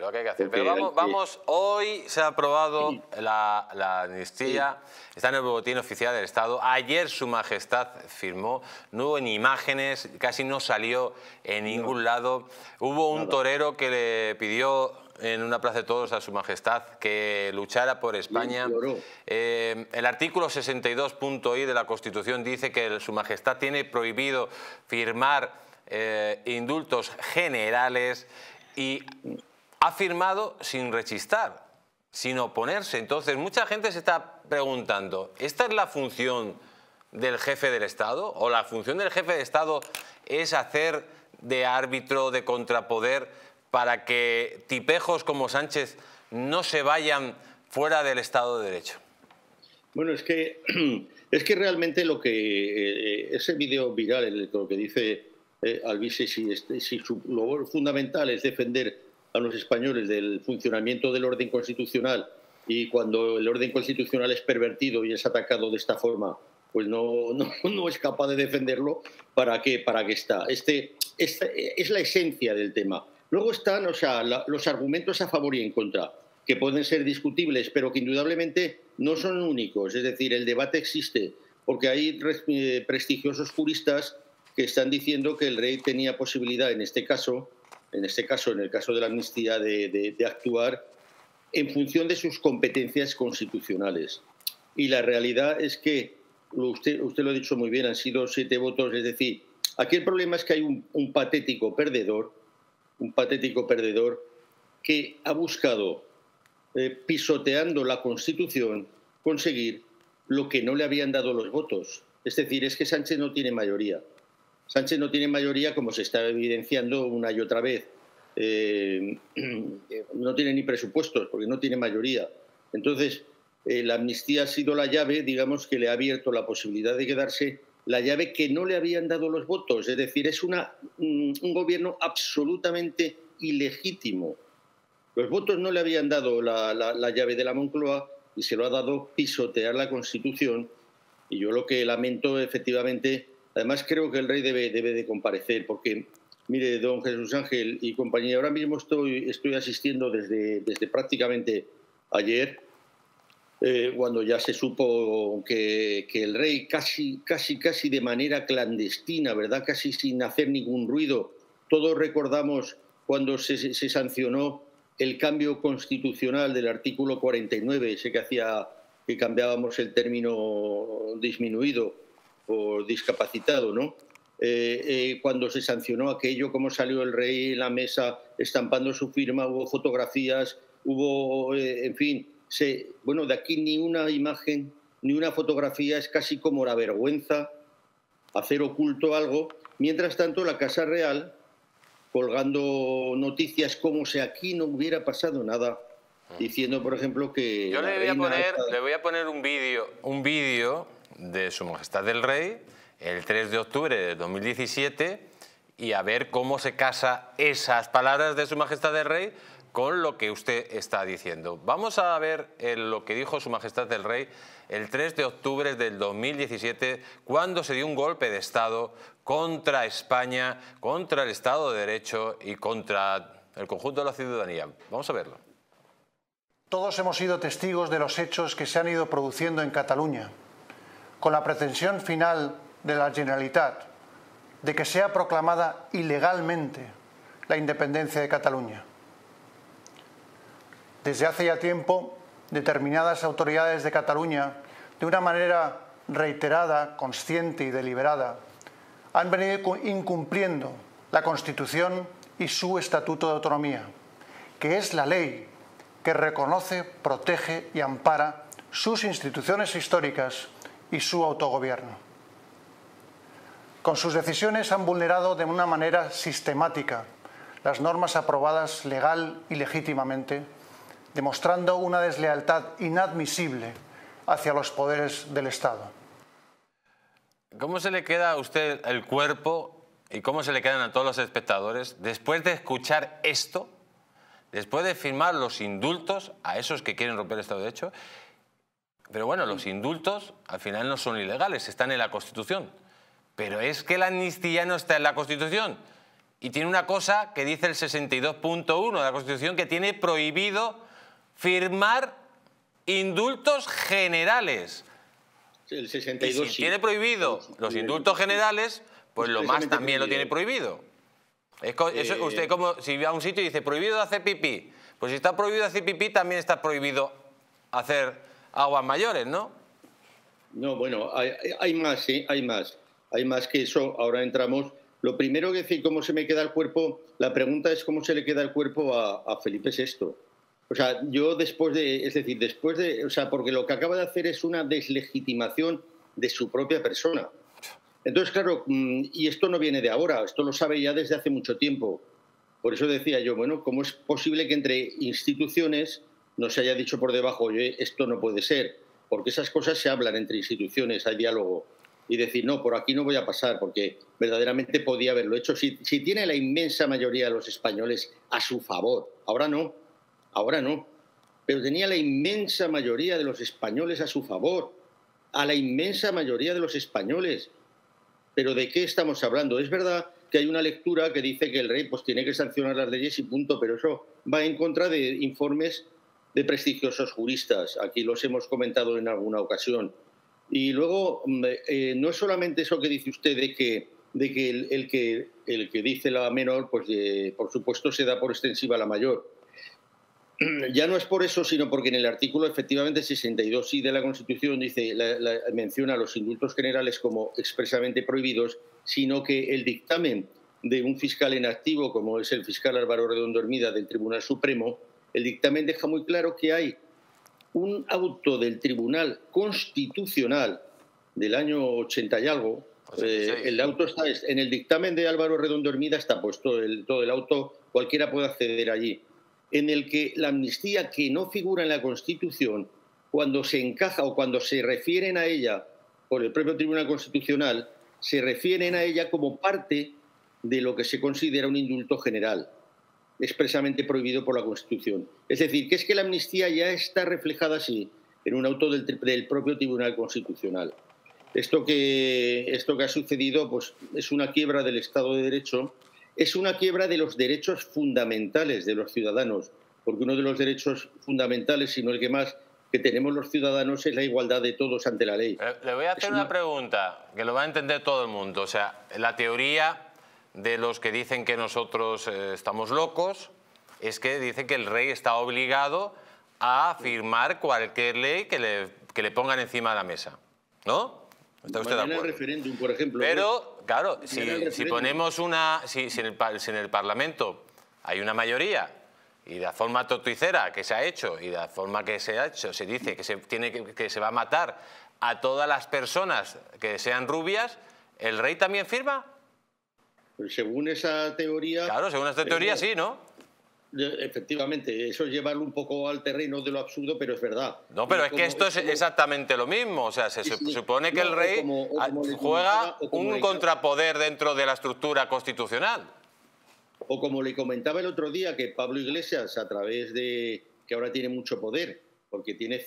Pero vamos, hoy se ha aprobado la amnistía, está en el boletín oficial del Estado. Ayer Su Majestad firmó, no hubo ni imágenes, casi no salió en ningún lado. Hubo un torero que le pidió en una plaza de toros a Su Majestad que luchara por España. El artículo 62.i de la Constitución dice que Su Majestad tiene prohibido firmar indultos generales y ha firmado sin rechistar, sin oponerse. Entonces, mucha gente se está preguntando, ¿esta es la función del jefe del Estado? ¿O la función del jefe de Estado es hacer de árbitro, de contrapoder, para que tipejos como Sánchez no se vayan fuera del Estado de Derecho? Bueno, es que realmente lo que ese vídeo viral, lo que dice... Alvise, si su labor fundamental es defender a los españoles del funcionamiento del orden constitucional y cuando el orden constitucional es pervertido y es atacado de esta forma, pues no es capaz de defenderlo, ¿para qué está? Esta es la esencia del tema. Luego están los argumentos a favor y en contra, que pueden ser discutibles, pero que indudablemente no son únicos. Es decir, el debate existe, porque hay prestigiosos juristas que están diciendo que el rey tenía posibilidad, en el caso de la amnistía, de actuar en función de sus competencias constitucionales. Y la realidad es que, usted lo ha dicho muy bien, han sido 7 votos, es decir, aquí el problema es que hay un patético perdedor que ha buscado, pisoteando la Constitución, conseguir lo que no le habían dado los votos. Es decir, es que Sánchez no tiene mayoría. Sánchez no tiene mayoría, como se está evidenciando una y otra vez. No tiene ni presupuestos porque no tiene mayoría. Entonces, la amnistía ha sido la llave, digamos, que le ha abierto la posibilidad de quedarse, la llave que no le habían dado los votos. Es decir, es un gobierno absolutamente ilegítimo. Los votos no le habían dado la llave de la Moncloa y se lo ha dado pisotear la Constitución. Y yo lo que lamento, efectivamente, además creo que el rey debe de comparecer, porque, mire, don Jesús Ángel y compañía, ahora mismo estoy asistiendo desde prácticamente ayer, cuando ya se supo que el rey casi de manera clandestina, ¿verdad?, casi sin hacer ningún ruido. Todos recordamos cuando se sancionó el cambio constitucional del artículo 49, ese que hacía que cambiábamos el término disminuido por discapacitado, ¿no? Cuando se sancionó aquello, cómo salió el rey en la mesa estampando su firma, hubo fotografías, hubo, en fin, bueno, de aquí ni una imagen, ni una fotografía, es casi como la vergüenza hacer oculto algo. Mientras tanto, la Casa Real colgando noticias como si aquí no hubiera pasado nada, diciendo, por ejemplo, que... Yo le voy a poner un vídeo de Su Majestad el Rey, el 3 de octubre de 2017, y a ver cómo se casa esas palabras de Su Majestad el Rey con lo que usted está diciendo. Vamos a ver lo que dijo Su Majestad el Rey el 3 de octubre del 2017, cuando se dio un golpe de Estado contra España, contra el Estado de Derecho y contra el conjunto de la ciudadanía. Vamos a verlo. Todos hemos sido testigos de los hechos que se han ido produciendo en Cataluña, con la pretensión final de la Generalitat de que sea proclamada ilegalmente la independencia de Cataluña. Desde hace ya tiempo, determinadas autoridades de Cataluña, de una manera reiterada, consciente y deliberada, han venido incumpliendo la Constitución y su Estatuto de Autonomía, que es la ley que reconoce, protege y ampara sus instituciones históricas y su autogobierno. Con sus decisiones han vulnerado de una manera sistemática las normas aprobadas legal y legítimamente, demostrando una deslealtad inadmisible hacia los poderes del Estado. ¿Cómo se le queda a usted el cuerpo y cómo se le quedan a todos los espectadores después de escuchar esto, después de firmar los indultos a esos que quieren romper el Estado de Derecho? Pero bueno, los indultos al final no son ilegales, están en la Constitución. Pero es que la amnistía no está en la Constitución y tiene una cosa que dice el 62.1 de la Constitución, que tiene prohibido firmar indultos generales. El 62, y si sí tiene prohibido los indultos generales, pues lo más también lo tiene prohibido. Eso, usted, como si va a un sitio y dice prohibido hacer pipí, pues si está prohibido hacer pipí también está prohibido hacer aguas mayores, ¿no? No, bueno, hay más, ¿eh? Hay más. Hay más que eso, ahora entramos. Lo primero que decir, ¿cómo se me queda el cuerpo? La pregunta es cómo se le queda el cuerpo a Felipe VI. O sea, yo después de... Es decir, después de... O sea, porque lo que acaba de hacer es una deslegitimación de su propia persona. Entonces, claro, y esto no viene de ahora, esto lo sabe ya desde hace mucho tiempo. Por eso decía yo, bueno, ¿cómo es posible que entre instituciones no se haya dicho por debajo, oye, esto no puede ser? Porque esas cosas se hablan entre instituciones, hay diálogo. Y decir, no, por aquí no voy a pasar, porque verdaderamente podía haberlo hecho. Si tiene la inmensa mayoría de los españoles a su favor, ahora no, pero tenía la inmensa mayoría de los españoles a su favor, a la inmensa mayoría de los españoles. ¿Pero de qué estamos hablando? Es verdad que hay una lectura que dice que el rey pues tiene que sancionar las leyes y punto, pero eso va en contra de informes de prestigiosos juristas. Aquí los hemos comentado en alguna ocasión. Y luego, no es solamente eso que dice usted de que el que dice la menor, pues por supuesto se da por extensiva la mayor. Ya no es por eso, sino porque en el artículo efectivamente 62 y de la Constitución dice, menciona los indultos generales como expresamente prohibidos, sino que el dictamen de un fiscal en activo, como es el fiscal Álvaro Redondo Hermida del Tribunal Supremo, el dictamen deja muy claro que hay un auto del Tribunal Constitucional del año 80 y algo. El auto está, en el dictamen de Álvaro Redondo Hermida está puesto todo el auto, cualquiera puede acceder allí, en el que la amnistía, que no figura en la Constitución, cuando se encaja o cuando se refieren a ella por el propio Tribunal Constitucional, se refieren a ella como parte de lo que se considera un indulto general, expresamente prohibido por la Constitución. Es decir, que es que la amnistía ya está reflejada así en un auto del propio Tribunal Constitucional. Esto que ha sucedido, pues, es una quiebra del Estado de Derecho, es una quiebra de los derechos fundamentales de los ciudadanos, porque uno de los derechos fundamentales, si no el que más, que tenemos los ciudadanos es la igualdad de todos ante la ley. Le voy a hacer una pregunta que lo va a entender todo el mundo. O sea, la teoría de los que dicen que nosotros estamos locos es que dicen que el rey está obligado a firmar cualquier ley que le pongan encima de la mesa, ¿no? ¿Está usted de acuerdo? El referéndum, por ejemplo. Pero, claro, si ponemos si en el Parlamento hay una mayoría y de la forma torticera que se ha hecho y de la forma que se ha hecho se dice que se va a matar a todas las personas que sean rubias, ¿el rey también firma? Pues según esa teoría... Claro, según esta teoría sí, ¿no? Efectivamente, eso es llevarlo un poco al terreno de lo absurdo, pero es verdad. No, pero es que esto es exactamente lo mismo. O sea, se supone que el rey juega un contrapoder dentro de la estructura constitucional. O como le comentaba el otro día, que Pablo Iglesias, a través de... que ahora tiene mucho poder, porque tiene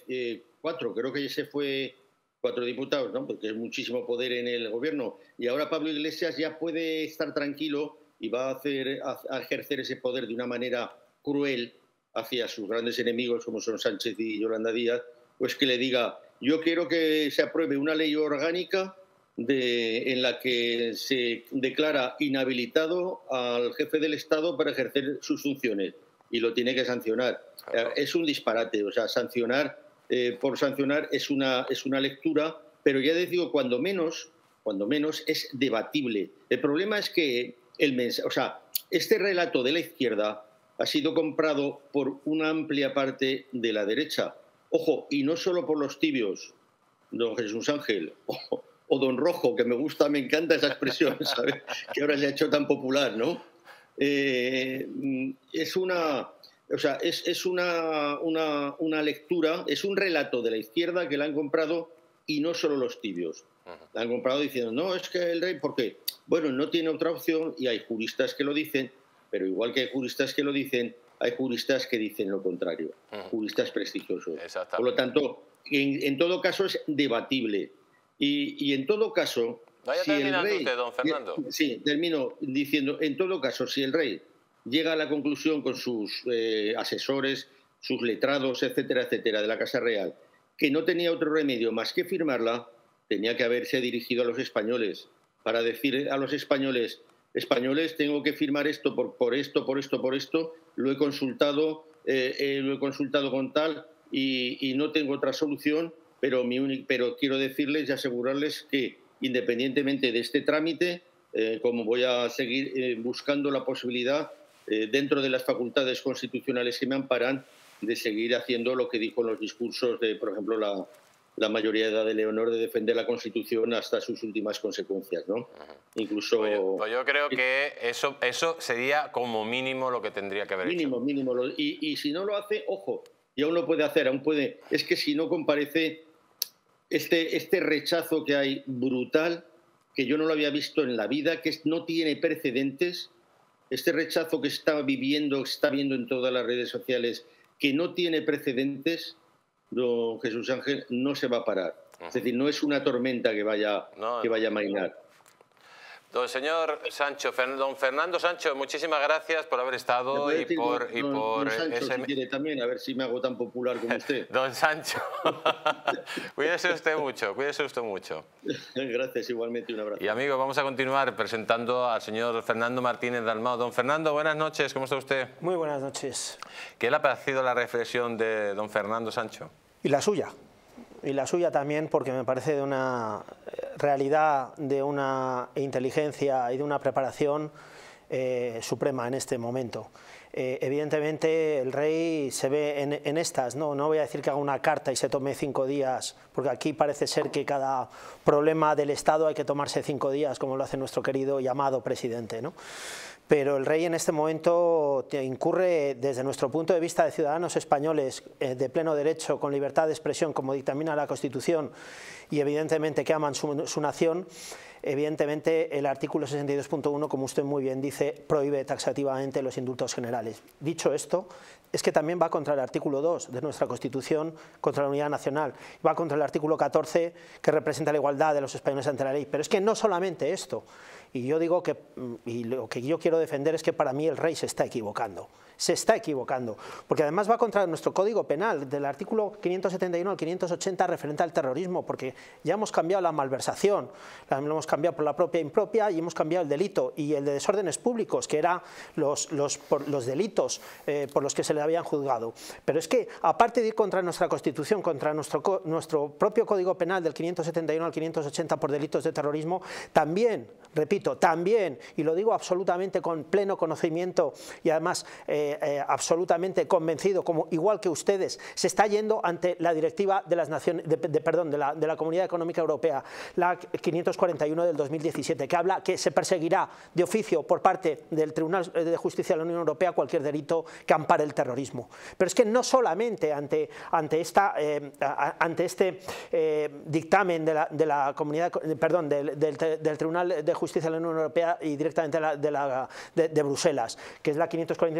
4, creo que ese fue 4 diputados, ¿no? Porque es muchísimo poder en el gobierno. Y ahora Pablo Iglesias ya puede estar tranquilo y va a ejercer ese poder de una manera cruel hacia sus grandes enemigos, como son Sánchez y Yolanda Díaz, pues que le diga, yo quiero que se apruebe una ley orgánica en la que se declara inhabilitado al jefe del Estado para ejercer sus funciones, y lo tiene que sancionar. Claro. Es un disparate, o sea, sancionar por sancionar es una lectura, pero ya les digo, cuando menos es debatible. El problema es que este relato de la izquierda ha sido comprado por una amplia parte de la derecha. Ojo, y no solo por los tibios, don Jesús Ángel o don Rojo, que me encanta esa expresión, ¿sabes? Que ahora se ha hecho tan popular, ¿no? Es una lectura, es un relato de la izquierda que la han comprado, y no solo los tibios. La han comprado diciendo, no, es que el rey, ¿por qué? Bueno, no tiene otra opción, y hay juristas que lo dicen, pero igual que hay juristas que lo dicen, hay juristas que dicen lo contrario, juristas prestigiosos. Por lo tanto, en todo caso es debatible. Y en todo caso... Vaya terminando usted, don Fernando. Sí, termino diciendo, en todo caso, si el rey llega a la conclusión con sus asesores, sus letrados, etcétera, etcétera, de la Casa Real, que no tenía otro remedio más que firmarla, tenía que haberse dirigido a los españoles para decir a los españoles, españoles, tengo que firmar esto por esto, lo he consultado con tal y no tengo otra solución, pero quiero decirles y asegurarles que independientemente de este trámite, como voy a seguir buscando la posibilidad dentro de las facultades constitucionales que me amparan de seguir haciendo lo que dijo en los discursos de, por ejemplo, la mayoría de edad de Leonor, de defender la Constitución hasta sus últimas consecuencias, ¿no? Incluso... Pues yo creo que eso sería como mínimo lo que tendría que haber hecho. Mínimo. Y si no lo hace, ojo, y aún lo puede hacer, aún puede... Es que si no comparece este rechazo que hay brutal, que yo no lo había visto en la vida, que no tiene precedentes, este rechazo que está viendo en todas las redes sociales, que no tiene precedentes, don Jesús Ángel, no se va a parar. Es decir, no es una tormenta que vaya a mainar. Don señor Sancho, don Fernando Sancho, muchísimas gracias por haber estado y por... Don Sancho, si quiere también, a ver si me hago tan popular como usted. Don Sancho, cuídese usted mucho. Gracias, igualmente, un abrazo. Y amigos, vamos a continuar presentando al señor Fernando Martínez Almao. Don Fernando, buenas noches, ¿cómo está usted? Muy buenas noches. ¿Qué le ha parecido la reflexión de don Fernando Sancho? Y la suya. Y la suya también, porque me parece de una realidad, de una inteligencia y de una preparación suprema en este momento. Evidentemente el rey se ve en estas, no voy a decir que haga una carta y se tome 5 días, porque aquí parece ser que cada problema del Estado hay que tomarse 5 días, como lo hace nuestro querido y amado presidente, ¿no? Pero el rey en este momento incurre, desde nuestro punto de vista de ciudadanos españoles, de pleno derecho, con libertad de expresión, como dictamina la Constitución, y evidentemente que aman su nación. Evidentemente el artículo 62.1, como usted muy bien dice, prohíbe taxativamente los indultos generales. Dicho esto, es que también va contra el artículo 2 de nuestra Constitución, contra la unidad nacional, va contra el artículo 14, que representa la igualdad de los españoles ante la ley. Pero es que no solamente esto, y yo digo que, y lo que yo quiero defender es que para mí el rey se está equivocando. Se está equivocando, porque además va contra nuestro Código Penal, del artículo 571 al 580 referente al terrorismo, porque ya hemos cambiado la malversación, la hemos cambiado por la propia impropia y hemos cambiado el delito, y el de desórdenes públicos, que eran los delitos por los que se le habían juzgado. Pero es que, aparte de ir contra nuestra Constitución, contra nuestro propio Código Penal del 571 al 580 por delitos de terrorismo, también, repito, también, y lo digo absolutamente con pleno conocimiento y además absolutamente convencido, como igual que ustedes, se está yendo ante la directiva de las naciones, de la Comunidad Económica Europea, la 541 del 2017, que habla que se perseguirá de oficio por parte del Tribunal de Justicia de la Unión Europea cualquier delito que ampare el terrorismo. Pero es que no solamente ante este dictamen del Tribunal de Justicia de la Unión Europea y directamente de Bruselas, que es la 541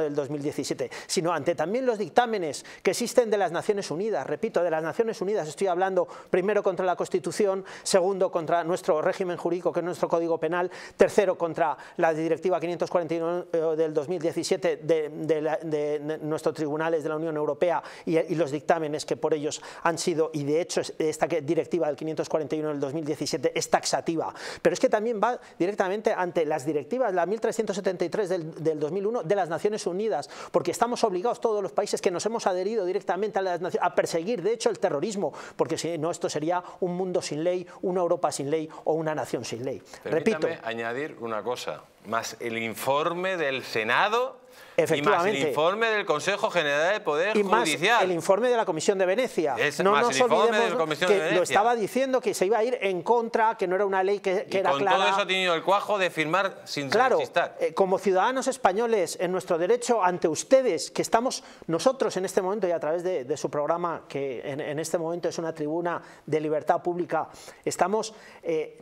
del 2017, sino ante también los dictámenes que existen de las Naciones Unidas, repito, de las Naciones Unidas. Estoy hablando primero contra la Constitución, segundo contra nuestro régimen jurídico, que es nuestro Código Penal, tercero contra la Directiva 541 del 2017 de nuestros tribunales de la Unión Europea y los dictámenes que por ellos han sido, y de hecho esta directiva del 541 del 2017 es taxativa, pero es que también va directamente ante las directivas, la 1373 del 2001 de las Naciones Unidas, porque estamos obligados todos los países que nos hemos adherido directamente a las naciones a perseguir de hecho el terrorismo, porque si no esto sería un mundo sin ley, una Europa sin ley o una nación sin ley. Permítame, repito, añadir una cosa, más el informe del Senado y más el informe del Consejo General de Poder y Judicial. Más el informe de la Comisión de Venecia. No nos olvidemos que lo estaba diciendo, que se iba a ir en contra, que no era una ley que era clara. Con todo eso ha tenido el cuajo de firmar sin rechistar. Claro, como ciudadanos españoles, en nuestro derecho ante ustedes, que estamos nosotros en este momento y a través de su programa, que en este momento es una tribuna de libertad pública, estamos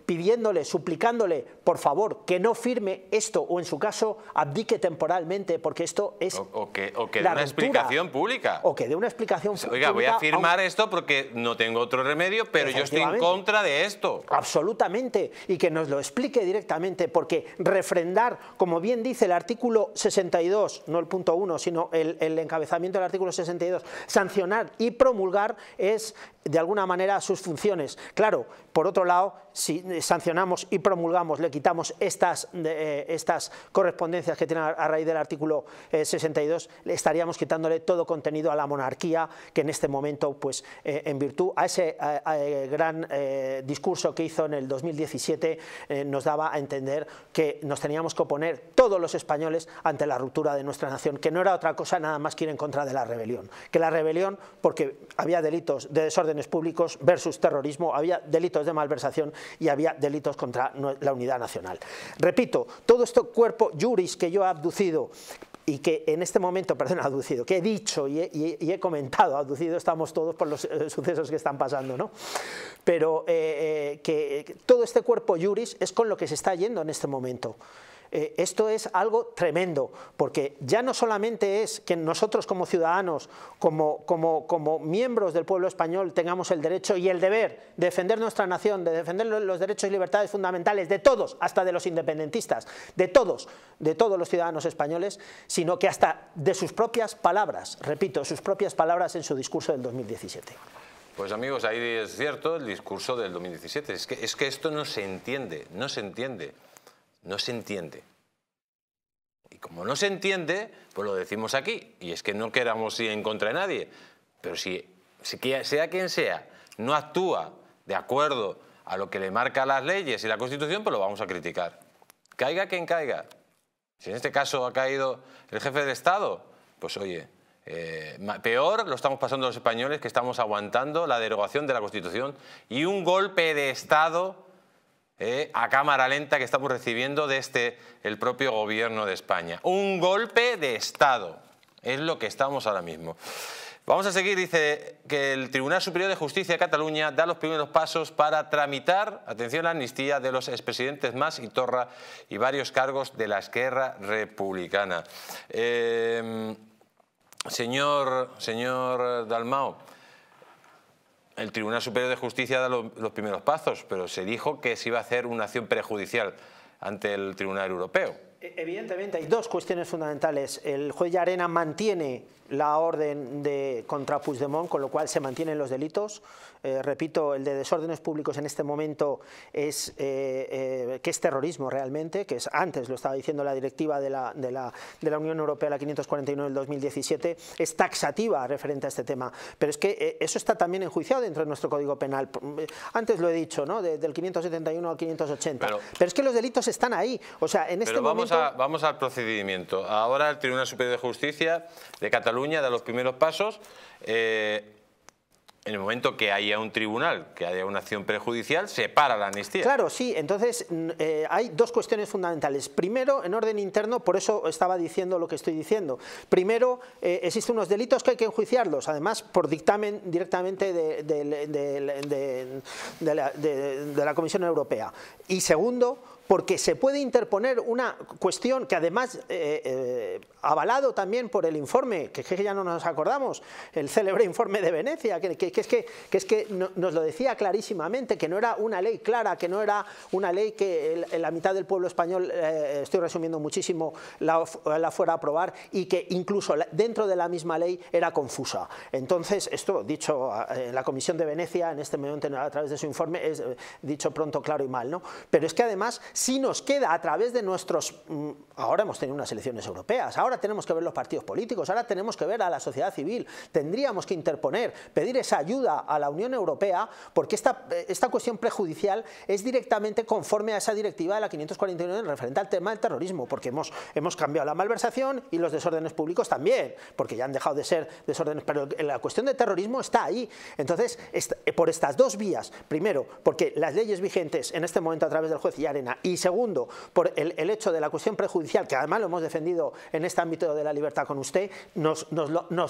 pidiéndole, suplicándole, por favor, que no firme esto o en su caso abdique temporalmente, porque esto es o que dé una explicación pública. O que dé una explicación pública. Oiga, voy a firmar esto porque no tengo otro remedio, pero yo estoy en contra de esto. Absolutamente, y que nos lo explique directamente, porque refrendar, como bien dice el artículo 62, no el punto 1, sino el encabezamiento del artículo 62, sancionar y promulgar es de alguna manera sus funciones. Claro, por otro lado, si sancionamos y promulgamos, le quitamos estas correspondencias que tiene a raíz del artículo 62, le estaríamos quitándole todo contenido a la monarquía, que en este momento, pues en virtud a ese gran discurso que hizo en el 2017, nos daba a entender que nos teníamos que oponer todos los españoles ante la ruptura de nuestra nación, que no era otra cosa nada más que ir en contra de la rebelión. Que la rebelión, porque había delitos de desórdenes públicos versus terrorismo, había delitos de malversación y había delitos contra la unidad nacional. Repito, todo este cuerpo juris que yo he abducido y que en este momento, perdón, aducido, que he dicho y he comentado, aducido estamos todos por los sucesos que están pasando, ¿no? Pero que todo este cuerpo juris es con lo que se está yendo en este momento. Esto es algo tremendo, porque ya no solamente es que nosotros como ciudadanos, como miembros del pueblo español, tengamos el derecho y el deber de defender nuestra nación, de defender los derechos y libertades fundamentales de todos, hasta de los independentistas, de todos los ciudadanos españoles, sino que hasta de sus propias palabras, repito, sus propias palabras en su discurso del 2017. Pues amigos, ahí es cierto el discurso del 2017, es que esto no se entiende, no se entiende. No se entiende. Y como no se entiende, pues lo decimos aquí. Y es que no queramos ir en contra de nadie. Pero si sea quien sea, no actúa de acuerdo a lo que le marcan las leyes y la Constitución, pues lo vamos a criticar. Caiga quien caiga. Si en este caso ha caído el jefe del Estado, pues oye, peor lo estamos pasando los españoles, que estamos aguantando la derogación de la Constitución y un golpe de Estado a cámara lenta que estamos recibiendo desde el propio gobierno de España. Un golpe de Estado es lo que estamos ahora mismo. Vamos a seguir. Dice que el Tribunal Superior de Justicia de Cataluña da los primeros pasos para tramitar, atención, la amnistía de los expresidentes Mas y Torra y varios cargos de la Esquerra Republicana. Señor Dalmao, el Tribunal Superior de Justicia da los primeros pasos, pero se dijo que se iba a hacer una acción prejudicial ante el Tribunal Europeo. Evidentemente hay dos cuestiones fundamentales. El juez Llarena mantiene la orden contra Puigdemont, con lo cual se mantienen los delitos. Repito, el de desórdenes públicos en este momento es que es terrorismo realmente, que es, antes lo estaba diciendo la directiva de la Unión Europea, la 549 del 2017, es taxativa referente a este tema. Pero es que eso está también enjuiciado dentro de nuestro Código Penal. Antes lo he dicho, ¿no? Del 571 al 580. Pero es que los delitos están ahí. O sea, en este momento... Vamos al procedimiento. Ahora el Tribunal Superior de Justicia de Cataluña da los primeros pasos. En el momento que haya un tribunal, que haya una acción prejudicial, se para la amnistía. Claro, sí. Entonces, hay dos cuestiones fundamentales. Primero, en orden interno, por eso estaba diciendo lo que estoy diciendo. Primero, existen unos delitos que hay que enjuiciarlos, además, por dictamen directamente de la Comisión Europea. Y segundo, porque se puede interponer una cuestión que además, avalado también por el informe, que ya no nos acordamos, el célebre informe de Venecia, que nos lo decía clarísimamente, que no era una ley clara, que no era una ley que la mitad del pueblo español, estoy resumiendo muchísimo, la fuera a aprobar, y que incluso dentro de la misma ley era confusa. Entonces, esto dicho en la Comisión de Venecia, en este momento a través de su informe, es dicho pronto, claro y mal, ¿no? Pero es que además... Si nos queda a través de nuestros... Ahora hemos tenido unas elecciones europeas, ahora tenemos que ver los partidos políticos, ahora tenemos que ver a la sociedad civil, tendríamos que interponer, pedir esa ayuda a la Unión Europea, porque esta cuestión prejudicial es directamente conforme a esa directiva de la 549 referente al tema del terrorismo, porque hemos cambiado la malversación y los desórdenes públicos también, porque ya han dejado de ser desórdenes, pero la cuestión de terrorismo está ahí. Entonces, por estas dos vías, primero, porque las leyes vigentes en este momento a través del juez Llarena, y segundo, por el hecho de la cuestión prejudicial, que además lo hemos defendido en este ámbito de la libertad con usted, nos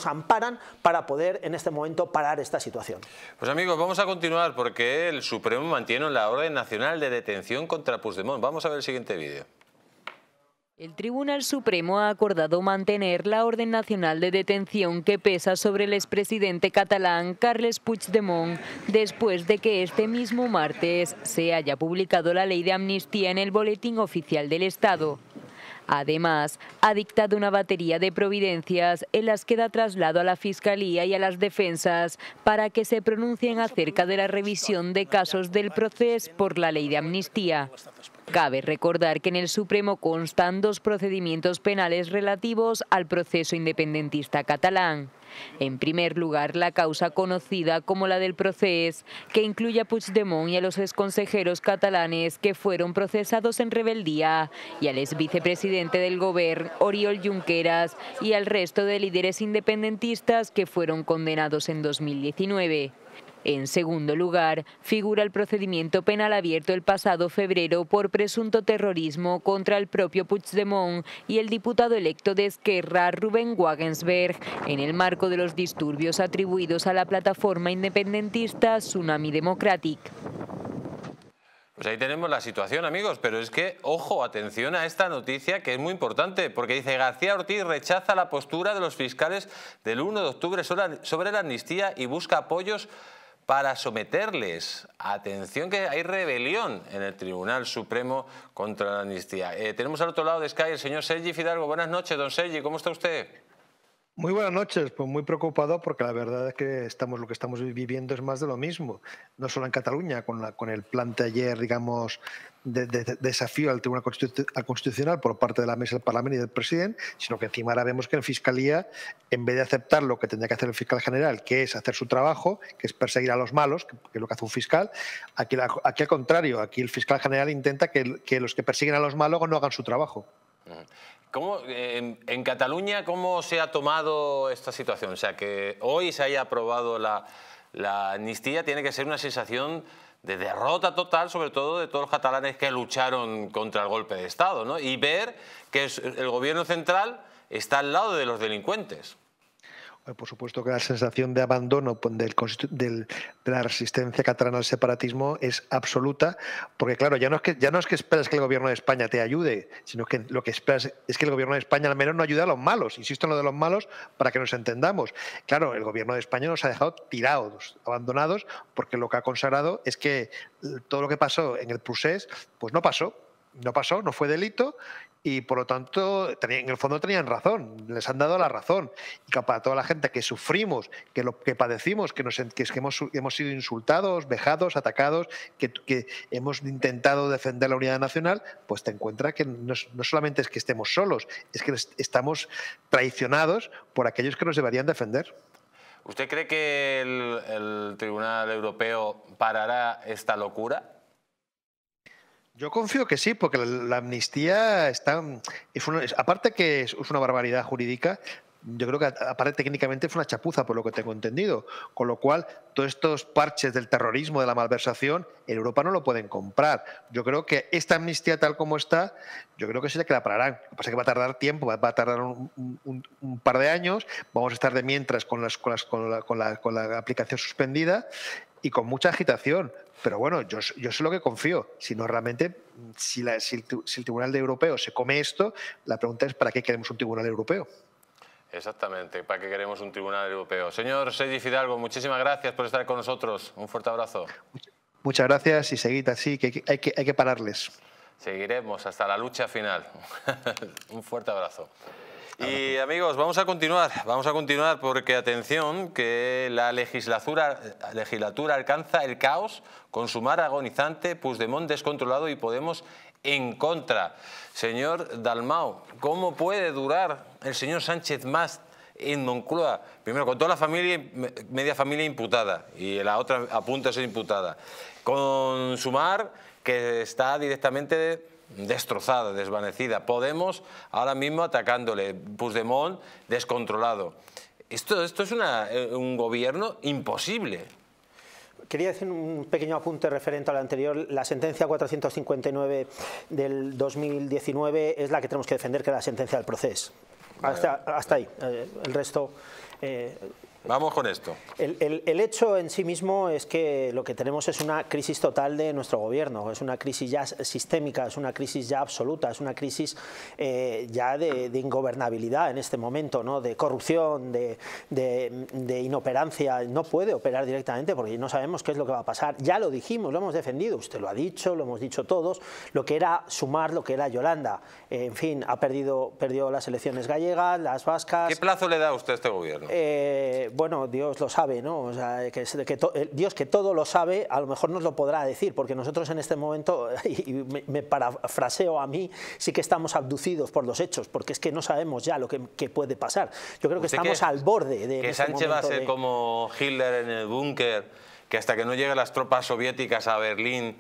amparan para poder en este momento parar esta situación. Pues amigos, vamos a continuar porque el Supremo mantiene la orden nacional de detención contra Puigdemont. Vamos a ver el siguiente vídeo. El Tribunal Supremo ha acordado mantener la orden nacional de detención que pesa sobre el expresidente catalán Carles Puigdemont después de que este mismo martes se haya publicado la ley de amnistía en el Boletín Oficial del Estado. Además, ha dictado una batería de providencias en las que da traslado a la Fiscalía y a las defensas para que se pronuncien acerca de la revisión de casos del procés por la ley de amnistía. Cabe recordar que en el Supremo constan dos procedimientos penales relativos al proceso independentista catalán. En primer lugar, la causa conocida como la del procés, que incluye a Puigdemont y a los exconsejeros catalanes que fueron procesados en rebeldía, y al exvicepresidente del Gobierno, Oriol Junqueras, y al resto de líderes independentistas que fueron condenados en 2019. En segundo lugar, figura el procedimiento penal abierto el pasado febrero por presunto terrorismo contra el propio Puigdemont y el diputado electo de Esquerra, Rubén Wagensberg, en el marco de los disturbios atribuidos a la plataforma independentista Tsunami Democratic. Pues ahí tenemos la situación, amigos, pero es que, ojo, atención a esta noticia que es muy importante, porque dice: García Ortiz rechaza la postura de los fiscales del 1 de octubre sobre la amnistía y busca apoyos para someterles. Atención, que hay rebelión en el Tribunal Supremo contra la amnistía. Tenemos al otro lado de Sky el señor Sergi Fidalgo. Buenas noches, don Sergi, ¿cómo está usted? Muy buenas noches, pues muy preocupado, porque la verdad es que lo que estamos viviendo es más de lo mismo, no solo en Cataluña, con el plan de ayer, digamos, de desafío al Tribunal Constitucional por parte de la mesa del Parlamento y del presidente, sino que encima ahora vemos que en Fiscalía, en vez de aceptar lo que tendría que hacer el fiscal general, que es hacer su trabajo, que es perseguir a los malos, que es lo que hace un fiscal, aquí al contrario, aquí el fiscal general intenta que los que persiguen a los malos no hagan su trabajo. ¿Cómo, en Cataluña, cómo se ha tomado esta situación? O sea, que hoy se haya aprobado la amnistía tiene que ser una sensación de derrota total, sobre todo de todos los catalanes que lucharon contra el golpe de Estado, ¿no? Y ver que el gobierno central está al lado de los delincuentes. Por supuesto que la sensación de abandono de la resistencia catalana al separatismo es absoluta, porque claro, ya no es que esperas que el gobierno de España te ayude, sino que lo que esperas es que el gobierno de España al menos no ayude a los malos, insisto en lo de los malos para que nos entendamos. Claro, el gobierno de España nos ha dejado tirados, abandonados, porque lo que ha consagrado es que todo lo que pasó en el procés pues no pasó, no fue delito. Y por lo tanto, en el fondo tenían razón, les han dado la razón. Y para toda la gente que sufrimos, que padecimos, que hemos sido insultados, vejados, atacados, que hemos intentado defender la unidad nacional, pues te encuentras que no solamente es que estemos solos, es que estamos traicionados por aquellos que nos deberían defender. ¿Usted cree que el Tribunal Europeo parará esta locura? Yo confío que sí, porque la amnistía aparte que es una barbaridad jurídica, yo creo que aparte técnicamente fue una chapuza, por lo que tengo entendido. Con lo cual, todos estos parches del terrorismo, de la malversación, en Europa no lo pueden comprar. Yo creo que esta amnistía tal como está, yo creo que sí que la pararán. Lo que pasa es que va a tardar tiempo, va a tardar un par de años, vamos a estar de mientras con la aplicación suspendida y con mucha agitación. Pero bueno, yo sé lo que confío. Si no, realmente, si el Tribunal Europeo se come esto, la pregunta es ¿para qué queremos un Tribunal Europeo? Exactamente, ¿para qué queremos un Tribunal Europeo? Señor Sergi Fidalgo, muchísimas gracias por estar con nosotros. Un fuerte abrazo. Muchas gracias y seguid así, que hay que pararles. Seguiremos hasta la lucha final. Un fuerte abrazo. Y amigos, vamos a continuar porque atención que la legislatura alcanza el caos con Sumar agonizante, Puigdemont descontrolado y Podemos en contra. Señor Dalmau, ¿cómo puede durar el señor Sánchez más en Moncloa? Primero, con toda la familia, media familia imputada y la otra a punto de ser imputada. Con Sumar, que está directamente destrozada, desvanecida. Podemos ahora mismo atacándole. Puigdemont descontrolado. Esto es un gobierno imposible. Quería decir un pequeño apunte referente a lo anterior. La sentencia 459 del 2019 es la que tenemos que defender, que es la sentencia del procés. Hasta ahí. El resto... Vamos con esto. El hecho en sí mismo es que lo que tenemos es una crisis total de nuestro gobierno, es una crisis ya sistémica, es una crisis ya absoluta, es una crisis ya de ingobernabilidad en este momento, ¿no? De corrupción, de inoperancia. No puede operar directamente porque no sabemos qué es lo que va a pasar. Ya lo dijimos, lo hemos defendido, usted lo ha dicho, lo hemos dicho todos, lo que era Sumar, lo que era Yolanda. En fin, perdió las elecciones gallegas, las vascas. ¿Qué plazo le da usted a este gobierno? Bueno, Dios lo sabe, ¿no? O sea, Dios que todo lo sabe, a lo mejor nos lo podrá decir, porque nosotros en este momento, y me parafraseo a mí, sí que estamos abducidos por los hechos, porque es que no sabemos ya lo que puede pasar. Yo creo que estamos al borde de... Que Sánchez va a ser como Hitler en el búnker, que hasta que no lleguen las tropas soviéticas a Berlín...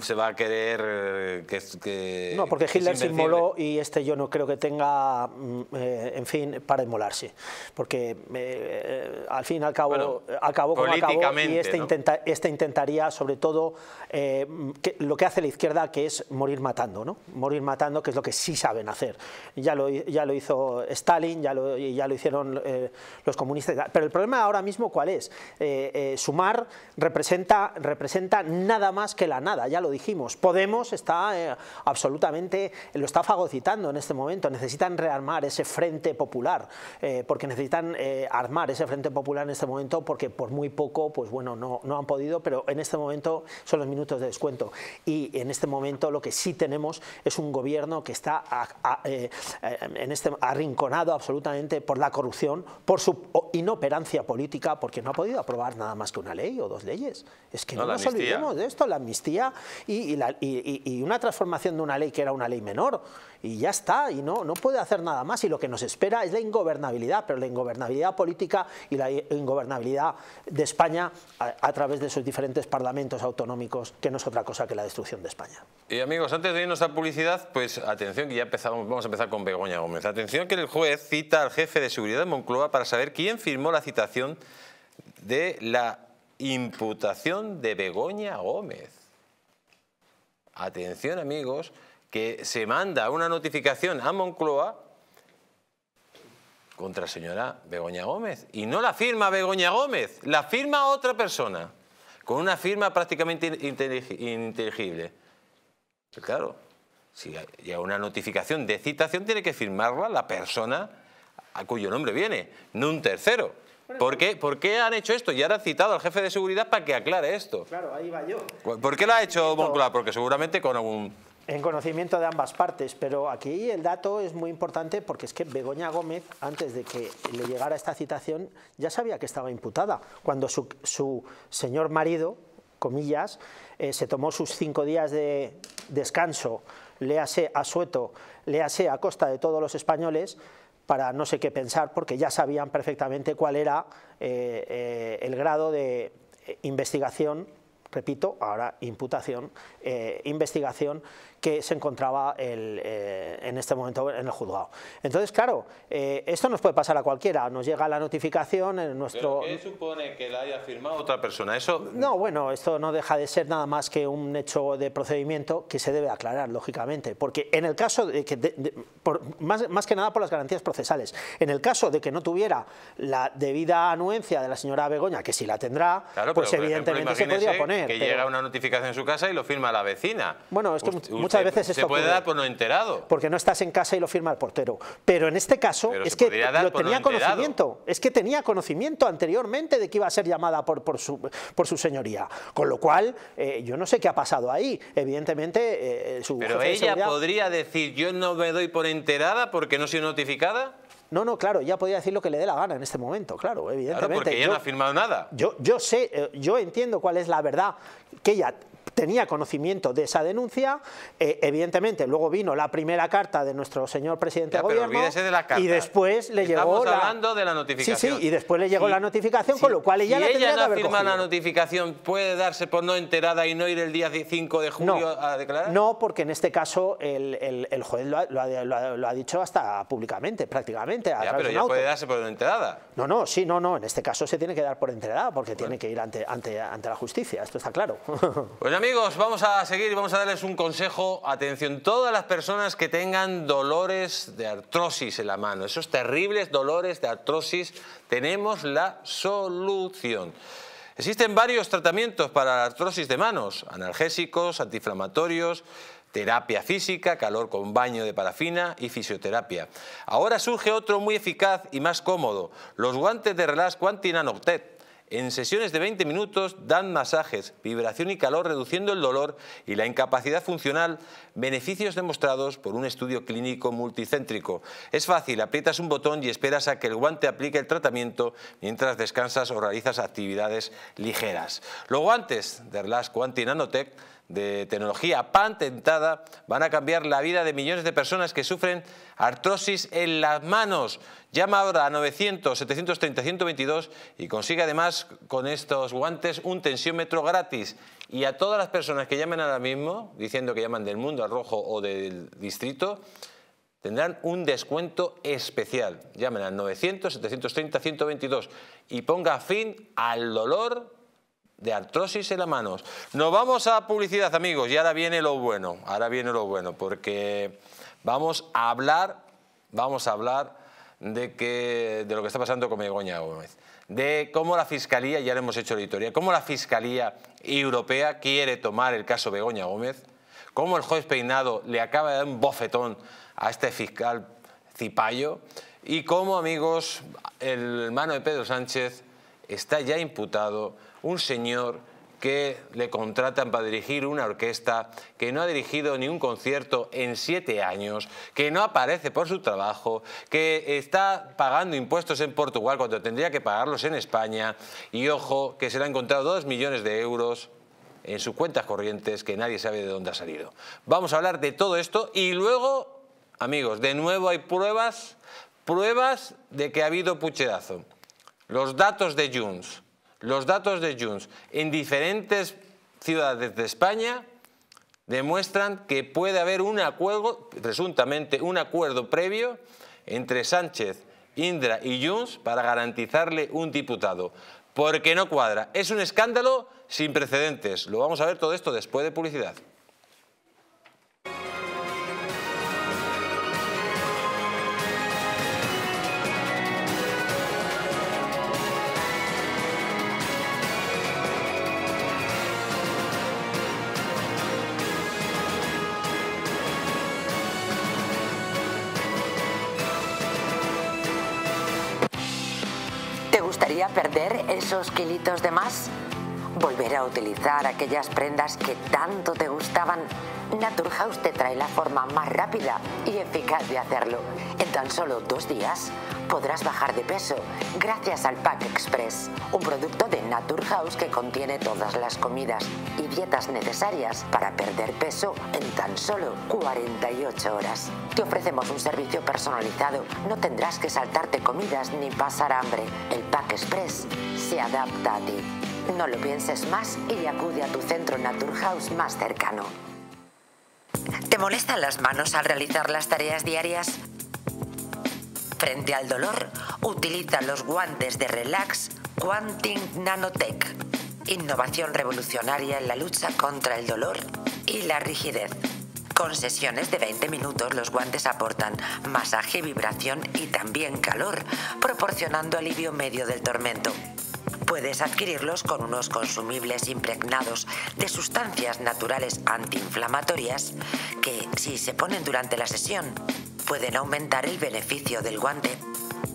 se va a querer que no, porque Hitler se inmoló y yo no creo que tenga, en fin, para inmolarse. Porque al fin y al cabo, bueno, acabó como acabó y ¿no? Intentaría sobre todo lo que hace la izquierda, que es morir matando, ¿no? Morir matando, que es lo que sí saben hacer. Ya lo hizo Stalin, ya lo hicieron los comunistas. Pero el problema ahora mismo, ¿cuál es? Sumar representa nada más que la nada, ya lo dijimos. Podemos está absolutamente, lo está fagocitando en este momento. Necesitan rearmar ese frente popular, porque necesitan armar ese frente popular en este momento, porque por muy poco, pues bueno, no han podido, pero en este momento son los minutos de descuento. Y en este momento lo que sí tenemos es un gobierno que está arrinconado absolutamente por la corrupción, por su inoperancia política, porque no ha podido aprobar nada más que una ley o dos leyes. Es que no nos olvidemos de esto, la amnistía. amnistía y una transformación de una ley que era una ley menor. Y ya está, y no puede hacer nada más. Y lo que nos espera es la ingobernabilidad, pero la ingobernabilidad política y la ingobernabilidad de España a través de sus diferentes parlamentos autonómicos, que no es otra cosa que la destrucción de España. Y amigos, antes de irnos a publicidad, pues atención, que ya empezamos, vamos a empezar con Begoña Gómez. Atención, que el juez cita al jefe de seguridad de Moncloa para saber quién firmó la citación de la imputación de Begoña Gómez. Atención, amigos, que se manda una notificación a Moncloa contra señora Begoña Gómez. Y no la firma Begoña Gómez, la firma otra persona, con una firma prácticamente ininteligible. Claro, si llega una notificación de citación, tiene que firmarla la persona a cuyo nombre viene, no un tercero. ¿Por qué han hecho esto? Y ahora han citado al jefe de seguridad para que aclare esto. Claro, ahí va yo. ¿Por qué lo ha hecho Moncloa? Porque seguramente con algún... En conocimiento de ambas partes, pero aquí el dato es muy importante, porque es que Begoña Gómez, antes de que le llegara esta citación, ya sabía que estaba imputada, cuando su señor marido, comillas, se tomó sus 5 días de descanso, léase asueto, léase a costa de todos los españoles, para no sé qué pensar, porque ya sabían perfectamente cuál era el grado de investigación, repito, ahora imputación, investigación que se encontraba en este momento en el juzgado. Entonces, claro, esto nos puede pasar a cualquiera, nos llega la notificación en nuestro... ¿Pero qué supone que la haya firmado otra persona? ¿Eso? No, bueno, esto no deja de ser nada más que un hecho de procedimiento que se debe aclarar, lógicamente, porque en el caso de que... más que nada por las garantías procesales, en el caso de que no tuviera la debida anuencia de la señora Begoña, que sí la tendrá, claro, pues pero, evidentemente ejemplo, se podría poner... Que pero... llega una notificación en su casa y lo firma la vecina. Bueno, es que muchas veces esto se puede dar por no enterado. Porque no estás en casa y lo firma el portero. Pero en este caso es que lo tenía conocimiento. Es que tenía conocimiento anteriormente de que iba a ser llamada por su señoría. Con lo cual, yo no sé qué ha pasado ahí. Evidentemente, su jefe de seguridad... ¿Pero ella podría decir, yo no me doy por enterada porque no soy notificada? No, no, claro, ya podía decir lo que le dé la gana en este momento, claro, evidentemente. Claro, porque ella no ha firmado nada. Yo sé, yo entiendo cuál es la verdad, que ella tenía conocimiento de esa denuncia, evidentemente, luego vino la primera carta de nuestro señor presidente del gobierno, de la carta. Y después le llegó la... Estamos hablando de la notificación. Sí, sí, y después le llegó la notificación, con lo cual ella la tendría que haber cogido. Si ella no firma la notificación, ¿puede darse por no enterada y no ir el día 5 de julio a declarar? No, porque en este caso el juez lo ha dicho hasta públicamente, prácticamente. Ya, pero ella puede darse por enterada. No, no, sí, no, no, en este caso se tiene que dar por enterada, porque tiene que ir ante la justicia, esto está claro. Bueno, amigos, vamos a seguir y vamos a darles un consejo. Atención, todas las personas que tengan dolores de artrosis en la mano, esos terribles dolores de artrosis, tenemos la solución. Existen varios tratamientos para la artrosis de manos, analgésicos, antiinflamatorios, terapia física, calor con baño de parafina y fisioterapia. Ahora surge otro muy eficaz y más cómodo, los guantes de Relax Quantinan Octet. En sesiones de 20 minutos dan masajes, vibración y calor, reduciendo el dolor y la incapacidad funcional, beneficios demostrados por un estudio clínico multicéntrico. Es fácil, aprietas un botón y esperas a que el guante aplique el tratamiento mientras descansas o realizas actividades ligeras. Los guantes de Relax Quanti Nanotech, de tecnología patentada, van a cambiar la vida de millones de personas que sufren artrosis en las manos. Llama ahora a 900-730-122 y consigue además con estos guantes un tensiómetro gratis. Y a todas las personas que llamen ahora mismo, diciendo que llaman del Mundo al Rojo o del Distrito, tendrán un descuento especial. Llamen al 900-730-122 y ponga fin al dolor de artrosis en las manos. Nos vamos a publicidad, amigos, y ahora viene lo bueno, porque vamos a hablar de lo que está pasando con Begoña Gómez, de cómo la Fiscalía, ya le hemos hecho la editorial, cómo la Fiscalía Europea quiere tomar el caso Begoña Gómez, cómo el juez Peinado le acaba de dar un bofetón a este fiscal Cipayo y cómo, amigos, el hermano de Pedro Sánchez está ya imputado, un señor que le contratan para dirigir una orquesta, que no ha dirigido ni un concierto en 7 años, que no aparece por su trabajo, que está pagando impuestos en Portugal cuando tendría que pagarlos en España y, ojo, que se le han encontrado 2 millones de euros en sus cuentas corrientes que nadie sabe de dónde ha salido. Vamos a hablar de todo esto y luego, amigos, de nuevo hay pruebas de que ha habido pucherazo. Los datos de Junts, en diferentes ciudades de España demuestran que puede haber un acuerdo, presuntamente un acuerdo previo entre Sánchez, Indra y Junts para garantizarle un diputado. Porque no cuadra. Es un escándalo sin precedentes. Lo vamos a ver todo esto después de publicidad. ¿Perder esos kilitos de más? ¿Volver a utilizar aquellas prendas que tanto te gustaban? Nature House te trae la forma más rápida y eficaz de hacerlo. En tan solo 2 días podrás bajar de peso gracias al Pack Express, un producto de Nature House que contiene todas las comidas y dietas necesarias para perder peso en tan solo 48 horas. Te ofrecemos un servicio personalizado. No tendrás que saltarte comidas ni pasar hambre. El Pack Express se adapta a ti. No lo pienses más y acude a tu centro Nature House más cercano. ¿Te molestan las manos al realizar las tareas diarias? Frente al dolor, utiliza los guantes de Relax Quantum Nanotech. Innovación revolucionaria en la lucha contra el dolor y la rigidez. Con sesiones de 20 minutos, los guantes aportan masaje, vibración y también calor, proporcionando alivio medio del tormento. Puedes adquirirlos con unos consumibles impregnados de sustancias naturales antiinflamatorias que, si se ponen durante la sesión, pueden aumentar el beneficio del guante.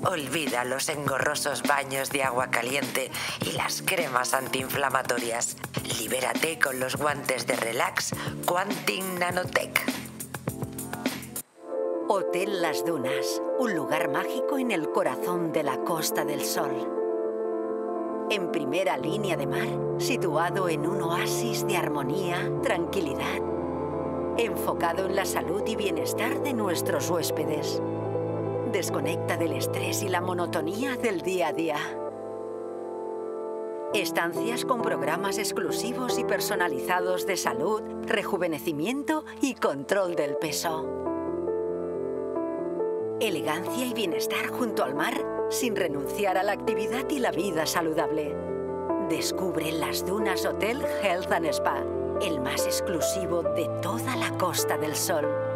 Olvida los engorrosos baños de agua caliente y las cremas antiinflamatorias. Libérate con los guantes de Relax Quantum Nanotech. Hotel Las Dunas, un lugar mágico en el corazón de la Costa del Sol. En primera línea de mar, situado en un oasis de armonía, tranquilidad, enfocado en la salud y bienestar de nuestros huéspedes. Desconecta del estrés y la monotonía del día a día. Estancias con programas exclusivos y personalizados de salud, rejuvenecimiento y control del peso. Elegancia y bienestar junto al mar, sin renunciar a la actividad y la vida saludable. Descubre Las Dunas Hotel Health and Spa, el más exclusivo de toda la Costa del Sol.